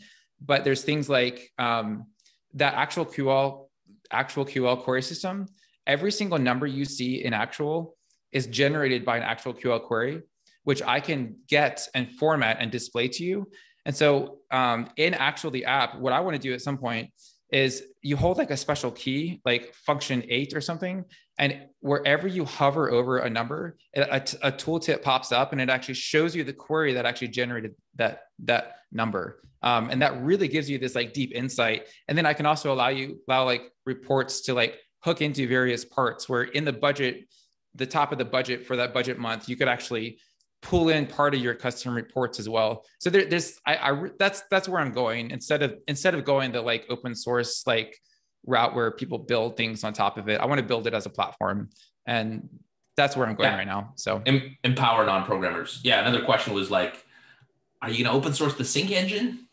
but there's things like um, that actual Q L, actual Q L query system. Every single number you see in actual is generated by an actual Q L query, which I can get and format and display to you. And so um, in actual the app, what I want to do at some point is you hold like a special key, like function eight or something. And wherever you hover over a number, a, a tooltip pops up and it actually shows you the query that actually generated that, that number. Um, and that really gives you this like deep insight. And then I can also allow you, allow like reports to like hook into various parts where in the budget, the top of the budget for that budget month, you could actually pull in part of your custom reports as well. So there, there's, I, I, that's that's where I'm going instead of instead of going the like open source like route where people build things on top of it. I want to build it as a platform, and that's where I'm going yeah. right now. So em empower non-programmers. Yeah. Another question was like, are you going to open source the sync engine?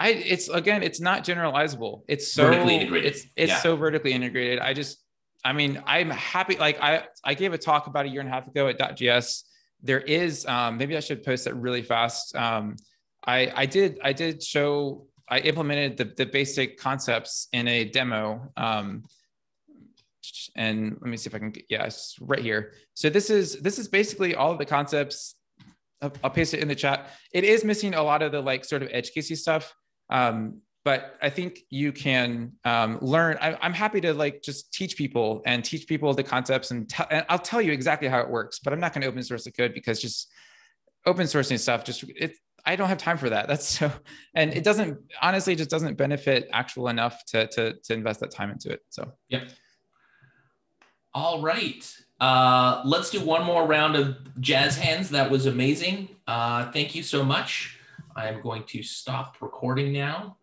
I it's again, it's not generalizable. It's so vertically integrated. It's it's yeah. so vertically integrated. I just, I mean, I'm happy. Like I I gave a talk about a year and a half ago at dot G S. There is, um, maybe I should post that really fast. Um, I, I did I did show, I implemented the, the basic concepts in a demo. Um, and let me see if I can, yeah, it's right here. So this is, this is basically all of the concepts. I'll, I'll paste it in the chat. It is missing a lot of the like sort of edge casey stuff. Um, but I think you can um, learn. I, I'm happy to like just teach people and teach people the concepts, and, and I'll tell you exactly how it works, but I'm not gonna open source the code because just open sourcing stuff, just it, I don't have time for that. That's so, and it doesn't, honestly, just doesn't benefit actual enough to, to, to invest that time into it, so. Yep. All right, uh, let's do one more round of jazz hands. That was amazing. Uh, thank you so much. I'm going to stop recording now.